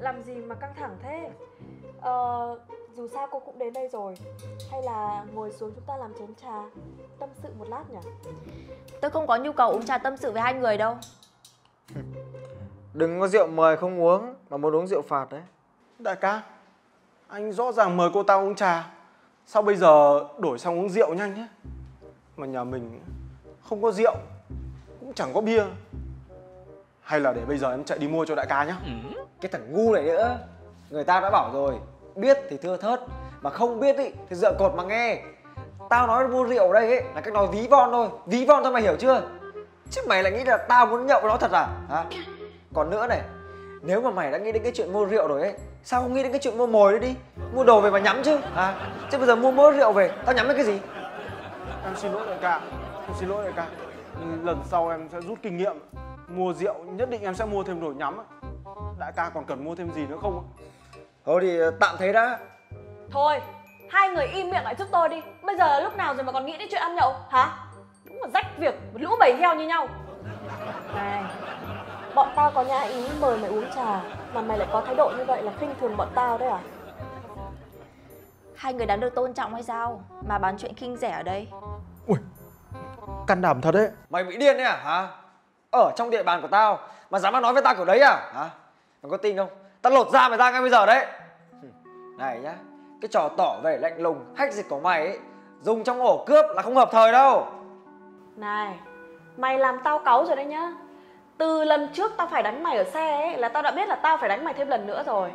Làm gì mà căng thẳng thế? Dù sao cô cũng đến đây rồi. Hay là ngồi xuống chúng ta làm chén trà tâm sự một lát nhỉ? Tôi không có nhu cầu uống trà tâm sự với hai người đâu. Đừng có rượu mời không uống mà muốn uống rượu phạt đấy. Đại ca, anh rõ ràng mời cô ta uống trà, sao bây giờ đổi sang uống rượu nhanh thế? Mà nhà mình không có rượu, cũng chẳng có bia. Hay là để bây giờ em chạy đi mua cho đại ca nhá. Cái thằng ngu này nữa. Người ta đã bảo rồi, biết thì thưa thớt, mà không biết ý, thì dựa cột mà nghe. Tao nói mua rượu ở đây ấy, là cái nói ví von thôi mày hiểu chưa? Chứ mày lại nghĩ là tao muốn nhậu với nó thật à? Còn nữa này, nếu mà mày đã nghĩ đến cái chuyện mua rượu rồi ấy, sao không nghĩ đến cái chuyện mua mồi đấy đi? Mua đồ về mà nhắm chứ. Chứ bây giờ mua mớ rượu về, tao nhắm đến cái gì? Em xin lỗi đại ca, em xin lỗi đại ca. Lần sau em sẽ rút kinh nghiệm. Mua rượu nhất định em sẽ mua thêm đồ nhắm. Đại ca còn cần mua thêm gì nữa không? Thôi thì tạm thế đã. Thôi, hai người im miệng lại giúp tôi đi. Bây giờ lúc nào rồi mà còn nghĩ đến chuyện ăn nhậu? Đúng là rách việc, một lũ bầy heo như nhau. Này, bọn tao có nhà ý mời mày uống trà mà mày lại có thái độ như vậy là khinh thường bọn tao đấy à? Hai người đáng được tôn trọng hay sao mà bán chuyện khinh rẻ ở đây? Ui, can đảm thật đấy. Mày bị điên đấy à? Ở trong địa bàn của tao mà dám nói với tao kiểu đấy à? Mày có tin không? Tao lột da mày ra ngay bây giờ đấy. Này nhá, cái trò tỏ vẻ lạnh lùng hách dịch của mày ấy dùng trong ổ cướp là không hợp thời đâu. Này, mày làm tao cáu rồi đấy nhá. Từ lần trước tao phải đánh mày ở xe ấy, là tao đã biết là tao phải đánh mày thêm lần nữa rồi.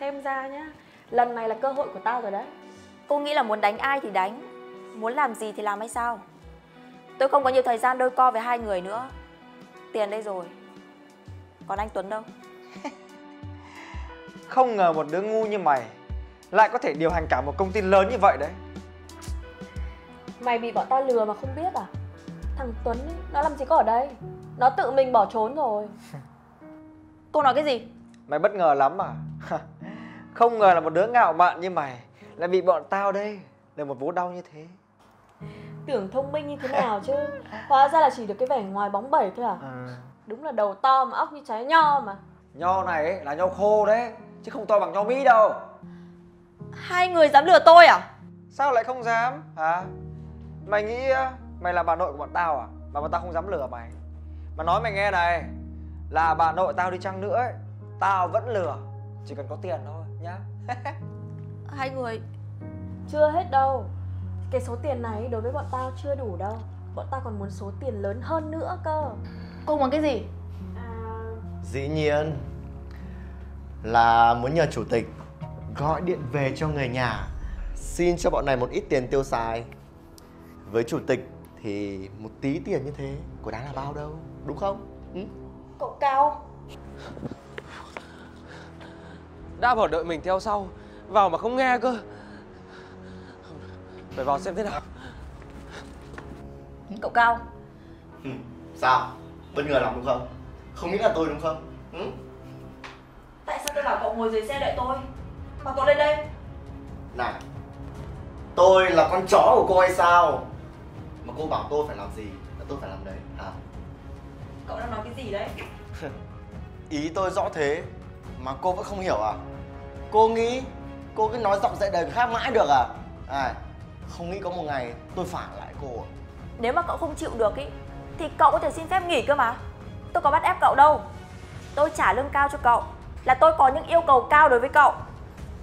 Xem ra nhá, lần này là cơ hội của tao rồi đấy. Cô nghĩ là muốn đánh ai thì đánh, muốn làm gì thì làm hay sao? Tôi không có nhiều thời gian đôi co với hai người nữa. Tiền đây rồi, còn anh Tuấn đâu? Không ngờ một đứa ngu như mày lại có thể điều hành cả một công ty lớn như vậy đấy. Mày bị bọn tao lừa mà không biết à? Thằng Tuấn ấy, nó làm gì có ở đây, nó tự mình bỏ trốn rồi. Cô nói cái gì? Mày bất ngờ lắm à? Không ngờ là một đứa ngạo mạn như mày lại bị bọn tao đây là một vố đau như thế. Tưởng thông minh như thế nào chứ, hóa ra là chỉ được cái vẻ ngoài bóng bẩy thôi à? Đúng là đầu to mà óc như trái nho mà. Nho này ấy, là nho khô đấy, chứ không to bằng nho Mỹ đâu. Hai người dám lừa tôi à? Sao lại không dám hả? Mày nghĩ mày là bà nội của bọn tao à? Mà bọn tao không dám lừa mày. Mà nói mày nghe này, là bà nội tao đi chăng nữa ấy, tao vẫn lừa, chỉ cần có tiền thôi nhá. Hai người... Chưa hết đâu. Cái số tiền này đối với bọn tao chưa đủ đâu. Bọn tao còn muốn số tiền lớn hơn nữa cơ. Cô muốn cái gì? Dĩ nhiên là muốn nhờ chủ tịch gọi điện về cho người nhà, xin cho bọn này một ít tiền tiêu xài. Với chủ tịch thì một tí tiền như thế có đáng là bao đâu, đúng không? Ừ? Cậu Cao đã bảo đợi mình theo sau, vào mà không nghe cơ. Phải vào xem thế nào. Cậu Cao. Ừ, sao? Bất ngờ lắm đúng không? Không nghĩ là tôi đúng không? Ừ? Tại sao tôi bảo cậu ngồi dưới xe đợi tôi mà cậu lên đây? Này, tôi là con chó của cô hay sao mà cô bảo tôi phải làm gì là tôi phải làm đấy hả? Cậu đang nói cái gì đấy? Ý tôi rõ thế mà cô vẫn không hiểu à? Cô nghĩ cô cứ nói giọng dạy đời khác mãi được à? À, không nghĩ có một ngày tôi phản lại cô à? Nếu mà cậu không chịu được ý thì cậu có thể xin phép nghỉ cơ mà. Tôi có bắt ép cậu đâu. Tôi trả lương cao cho cậu, là tôi có những yêu cầu cao đối với cậu.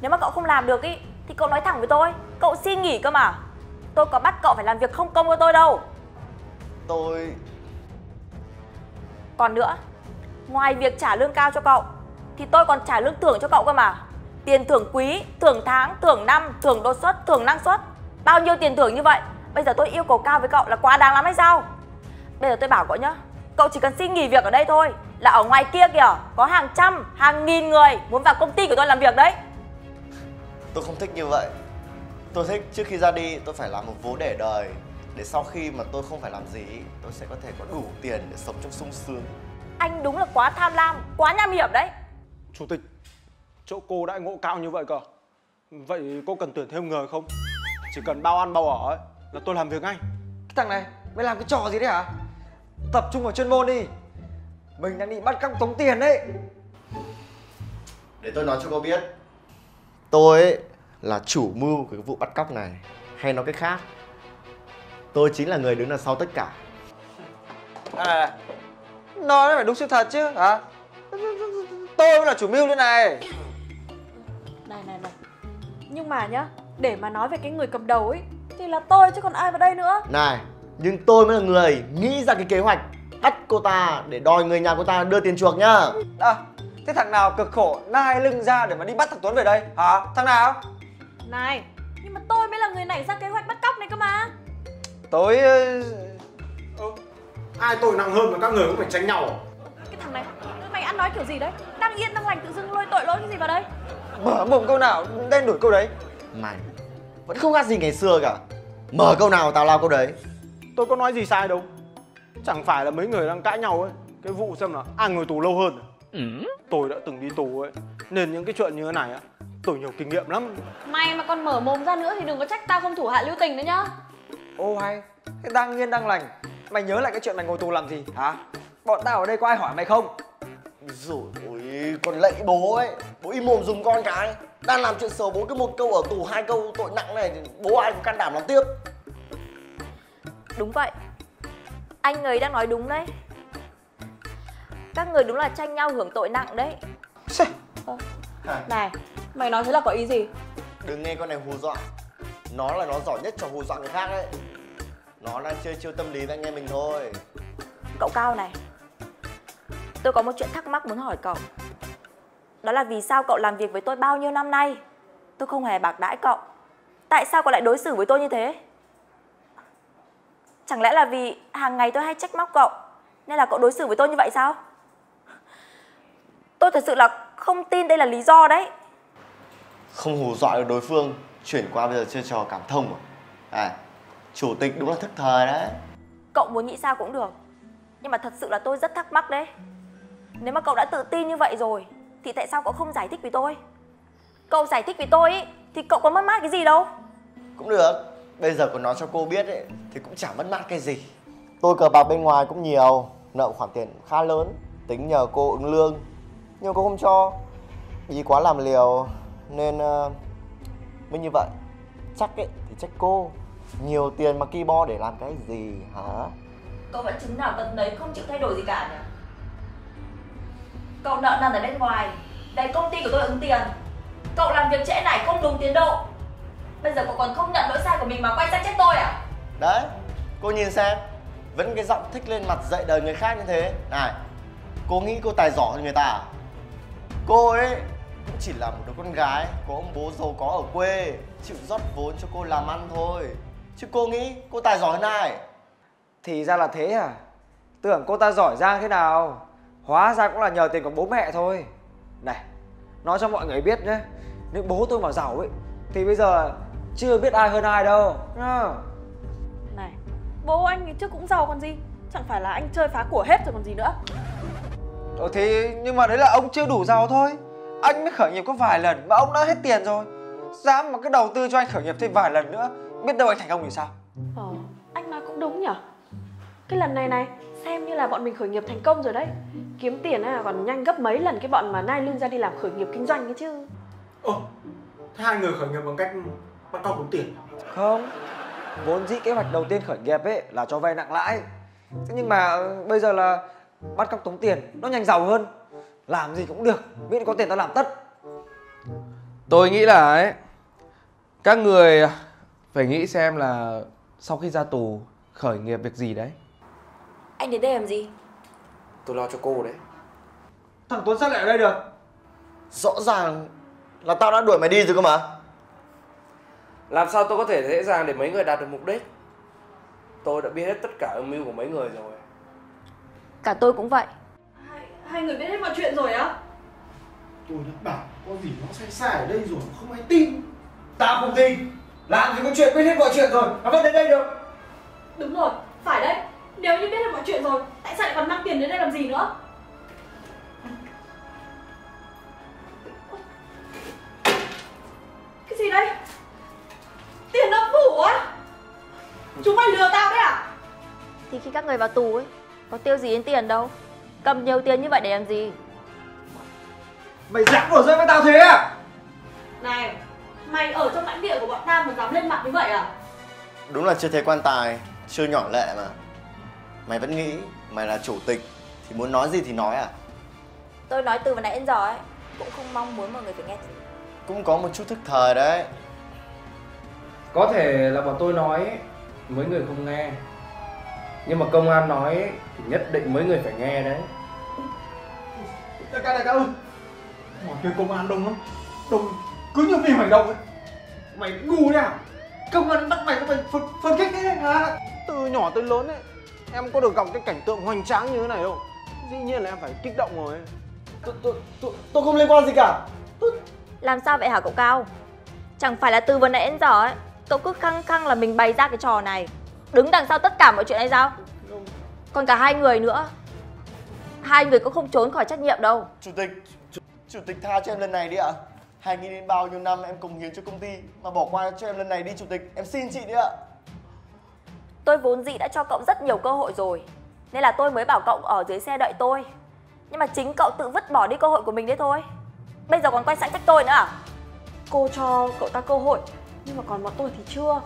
Nếu mà cậu không làm được ý thì cậu nói thẳng với tôi, cậu xin nghỉ cơ mà. Tôi có bắt cậu phải làm việc không công cho tôi đâu. Tôi... Còn nữa, ngoài việc trả lương cao cho cậu thì tôi còn trả lương thưởng cho cậu cơ mà. Tiền thưởng quý, thưởng tháng, thưởng năm, thưởng đột xuất, thưởng năng suất. Bao nhiêu tiền thưởng như vậy, bây giờ tôi yêu cầu cao với cậu là quá đáng lắm hay sao? Bây giờ tôi bảo cậu nhá, cậu chỉ cần xin nghỉ việc ở đây thôi, là ở ngoài kia kìa có hàng trăm, hàng nghìn người muốn vào công ty của tôi làm việc đấy. Tôi không thích như vậy. Tôi thích trước khi ra đi tôi phải làm một vố để đời, để sau khi mà tôi không phải làm gì tôi sẽ có thể có đủ tiền để sống trong sung sướng. Anh đúng là quá tham lam, quá nham hiểm đấy. Chủ tịch, chỗ cô đã ngộ cao như vậy cơ, vậy cô cần tuyển thêm người không? Chỉ cần bao ăn bao ở ấy, là tôi làm việc ngay. Cái thằng này, mày làm cái trò gì đấy hả? Tập trung vào chuyên môn đi, mình đang bị bắt cóc tống tiền đấy. Để tôi nói cho cô biết, tôi ấy là chủ mưu của cái vụ bắt cóc này. Hay nói cách khác, tôi chính là người đứng đằng sau tất cả. À, nói nó phải đúng sự thật chứ hả? Tôi mới là chủ mưu đây này. Này, nhưng mà nhá, để mà nói về cái người cầm đầu ấy thì là tôi chứ còn ai vào đây nữa. Này, nhưng tôi mới là người nghĩ ra cái kế hoạch bắt cô ta để đòi người nhà cô ta đưa tiền chuộc nhá. À, thế thằng nào cực khổ nai lưng ra để mà đi bắt thằng Tuấn về đây hả? Thằng nào? Này, nhưng mà tôi mới là người nảy ra kế hoạch bắt cóc này cơ mà. Tôi... Ai tội nặng hơn mà các người cũng phải tránh nhau. Cái thằng này, mày ăn nói kiểu gì đấy? Đang yên đang lành tự dưng lôi tội lỗi cái gì vào đây? Mở mồm câu nào đen đuổi câu đấy. Mày vẫn không khác gì ngày xưa cả, mở câu nào tào lao câu đấy. Tôi có nói gì sai đâu, chẳng phải là mấy người đang cãi nhau ấy, cái vụ xem là ai ngồi tù lâu hơn. Tôi đã từng đi tù ấy, nên những cái chuyện như thế này á, tôi nhiều kinh nghiệm lắm. Mày mà còn mở mồm ra nữa thì đừng có trách tao không thủ hạ lưu tình đấy nhá. Ô hay, thế đang yên đang lành, mày nhớ lại cái chuyện mày ngồi tù làm gì hả? Bọn tao ở đây có ai hỏi mày không? Rồi ôi, còn lạy bố ấy, bố im mồm dùng con cái. Đang làm chuyện xấu bố cứ một câu ở tù, hai câu tội nặng này, bố ai có can đảm làm tiếp. Đúng vậy, anh ấy đang nói đúng đấy. Các người đúng là tranh nhau hưởng tội nặng đấy. Này, mày nói thế là có ý gì? Đừng nghe con này hù dọa. Nó là nó giỏi nhất trò hù dọa người khác đấy. Nó đang chơi chiêu tâm lý với anh em mình thôi. Cậu Cao này, tôi có một chuyện thắc mắc muốn hỏi cậu. Đó là vì sao cậu làm việc với tôi bao nhiêu năm nay, tôi không hề bạc đãi cậu. Tại sao cậu lại đối xử với tôi như thế? Chẳng lẽ là vì hàng ngày tôi hay trách móc cậu, nên là cậu đối xử với tôi như vậy sao? Tôi thật sự là không tin đây là lý do đấy. Không hù dọa được đối phương, chuyển qua bây giờ chơi trò cảm thông à? Chủ tịch đúng là thức thời đấy. Cậu muốn nghĩ sao cũng được, nhưng mà thật sự là tôi rất thắc mắc đấy. Nếu mà cậu đã tự tin như vậy rồi thì tại sao cậu không giải thích với tôi? Cậu giải thích với tôi ý, thì cậu có mất mát cái gì đâu. Cũng được, bây giờ còn nói cho cô biết ấy, thì cũng chẳng mất mát cái gì. Tôi cờ bạc bên ngoài cũng nhiều, nợ khoản tiền khá lớn, tính nhờ cô ứng lương, nhưng cô không cho. Vì quá làm liều nên mới như vậy. Chắc ấy thì trách cô, nhiều tiền mà keyboard để làm cái gì hả? Cậu vẫn chứng nào tận đấy, không chịu thay đổi gì cả nhỉ? Cậu nợ nần ở bên ngoài, đấy công ty của tôi ứng tiền. Cậu làm việc trễ này không đúng tiến độ. Bây giờ cậu còn không nhận lỗi sai của mình mà quay sang trách tôi à? Đấy, cô nhìn xem, vẫn cái giọng thích lên mặt dạy đời người khác như thế. Này, cô nghĩ cô tài giỏi hơn người ta à? Cô ấy cũng chỉ là một đứa con gái có ông bố giàu có ở quê, chịu rót vốn cho cô làm ăn thôi. Chứ cô nghĩ cô tài giỏi hơn ai? Thì ra là thế à? Tưởng cô ta giỏi giang thế nào, hóa ra cũng là nhờ tiền của bố mẹ thôi. Này, nói cho mọi người biết nhé, nếu bố tôi mà giàu ấy thì bây giờ chưa biết ai hơn ai đâu. Này, bố anh thì trước cũng giàu còn gì, chẳng phải là anh chơi phá của hết rồi còn gì nữa. Thì nhưng mà đấy là ông chưa đủ giàu thôi. Anh mới khởi nghiệp có vài lần mà ông đã hết tiền rồi. Dám mà cứ đầu tư cho anh khởi nghiệp thêm vài lần nữa, biết đâu anh thành công thì sao. Anh nói cũng đúng nhở. Cái lần này này, xem như là bọn mình khởi nghiệp thành công rồi đấy. Kiếm tiền à, còn nhanh gấp mấy lần cái bọn mà nai lưng ra đi làm khởi nghiệp kinh doanh ấy chứ. Thế hai người khởi nghiệp bằng cách bắt cóc tốn tiền? Không, vốn dĩ kế hoạch đầu tiên khởi nghiệp ấy là cho vay nặng lãi. Thế nhưng mà bây giờ là bắt cóc tống tiền, nó nhanh giàu hơn. Làm gì cũng được, miễn có tiền ta làm tất. Tôi nghĩ là ấy, các người phải nghĩ xem là sau khi ra tù khởi nghiệp việc gì đấy. Anh đến đây làm gì? Tôi lo cho cô đấy. Thằng Tuấn sao lại ở đây được? Rõ ràng là tao đã đuổi mày đi rồi cơ mà. Làm sao tôi có thể dễ dàng để mấy người đạt được mục đích? Tôi đã biết hết tất cả âm mưu của mấy người rồi. Cả tôi cũng vậy. Hai người biết hết mọi chuyện rồi á? Tôi đã bảo có gì nó sai sai ở đây rồi, không ai tin. Tao không tin. Làm gì có chuyện biết hết mọi chuyện rồi mà vẫn đến đây được? Đúng rồi, phải đấy. Nếu như biết hết mọi chuyện rồi, tại sao lại còn mang tiền đến đây làm gì nữa? Cái gì đây? Tiền âm phủ á? Chúng mày lừa tao đấy à? Thì khi các người vào tù ấy, có tiêu gì đến tiền đâu. Cầm nhiều tiền như vậy để làm gì? Mày dám đổ rơi với tao thế à? Này, mày ở trong lãnh địa của bọn tao mà dám lên mặt như vậy à? Đúng là chưa thấy quan tài, chưa nhỏ lệ mà. Mày vẫn nghĩ mày là chủ tịch thì muốn nói gì thì nói à? Tôi nói từ vừa nãy đến giờ ấy, cũng không mong muốn mọi người phải nghe gì. Cũng có một chút thức thời đấy. Có thể là bọn tôi nói mấy người không nghe, nhưng mà công an nói thì nhất định mấy người phải nghe đấy. Đại ca ơi, ngoài kia công an đông lắm, đông cứ như phim hành động ấy. Mày ngu đấy à? Công an bắt mày có phải phân khích đấy hả? Từ nhỏ tới lớn ấy, em có được gặp cái cảnh tượng hoành tráng như thế này đâu. Dĩ nhiên là em phải kích động rồi. Tôi không liên quan gì cả. Làm sao vậy hả cậu Cao? Chẳng phải là từ vừa nãy đến giờ ấy, cậu cứ khăng khăng là mình bày ra cái trò này, đứng đằng sau tất cả mọi chuyện hay sao? Còn cả hai người nữa, hai người cũng không trốn khỏi trách nhiệm đâu. Chủ tịch tha cho em lần này đi ạ. Hãy nghĩ đến bao nhiêu năm em cống hiến cho công ty mà bỏ qua cho em lần này đi chủ tịch. Em xin chị đi ạ. Tôi vốn dĩ đã cho cậu rất nhiều cơ hội rồi, nên là tôi mới bảo cậu ở dưới xe đợi tôi. Nhưng mà chính cậu tự vứt bỏ đi cơ hội của mình đấy thôi. Bây giờ còn quay sang trách tôi nữa à? Cô cho cậu ta cơ hội, nhưng mà còn bọn tôi thì chưa.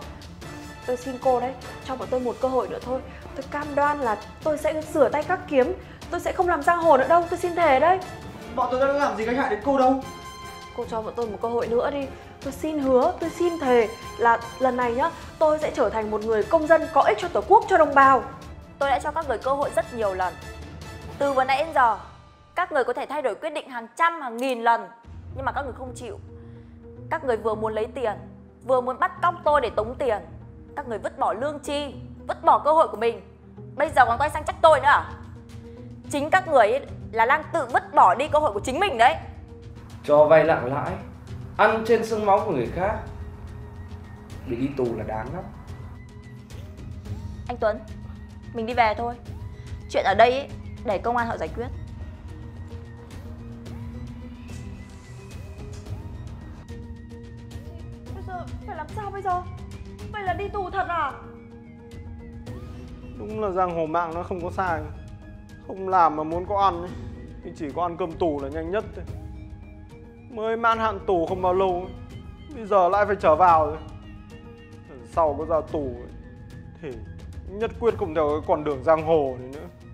Tôi xin cô đấy, cho bọn tôi một cơ hội nữa thôi. Tôi cam đoan là tôi sẽ rửa tay các kiếm, tôi sẽ không làm giang hồ nữa đâu, tôi xin thề đấy. Bọn tôi đã làm gì gây hại đến cô đâu. cô cho bọn tôi một cơ hội nữa đi. Tôi xin hứa, tôi xin thề là lần này nhá, tôi sẽ trở thành một người công dân có ích cho Tổ quốc, cho đồng bào. Tôi đã cho các người cơ hội rất nhiều lần. Từ vừa nãy đến giờ, các người có thể thay đổi quyết định hàng trăm, hàng nghìn lần. Nhưng mà các người không chịu. Các người vừa muốn lấy tiền, vừa muốn bắt cóc tôi để tống tiền. Các người vứt bỏ lương tri, vứt bỏ cơ hội của mình. Bây giờ còn quay sang trách tôi nữa à? Chính các người ấy là đang tự vứt bỏ đi cơ hội của chính mình đấy. Cho vay nặng lãi, ăn trên xương máu của người khác, bị đi tù là đáng lắm. Anh Tuấn, mình đi về thôi. Chuyện ở đây ấy, để công an họ giải quyết. Bây giờ phải làm sao bây giờ? Vậy là đi tù thật à? Đúng là giang hồ mạng nó không có sai. Không làm mà muốn có ăn ấy. Mình chỉ có ăn cơm tù là nhanh nhất thôi. Mới mãn hạn tù không bao lâu ấy, bây giờ lại phải trở vào rồi. Lần sau có ra tù ấy, thì nhất quyết không theo cái con đường giang hồ này nữa.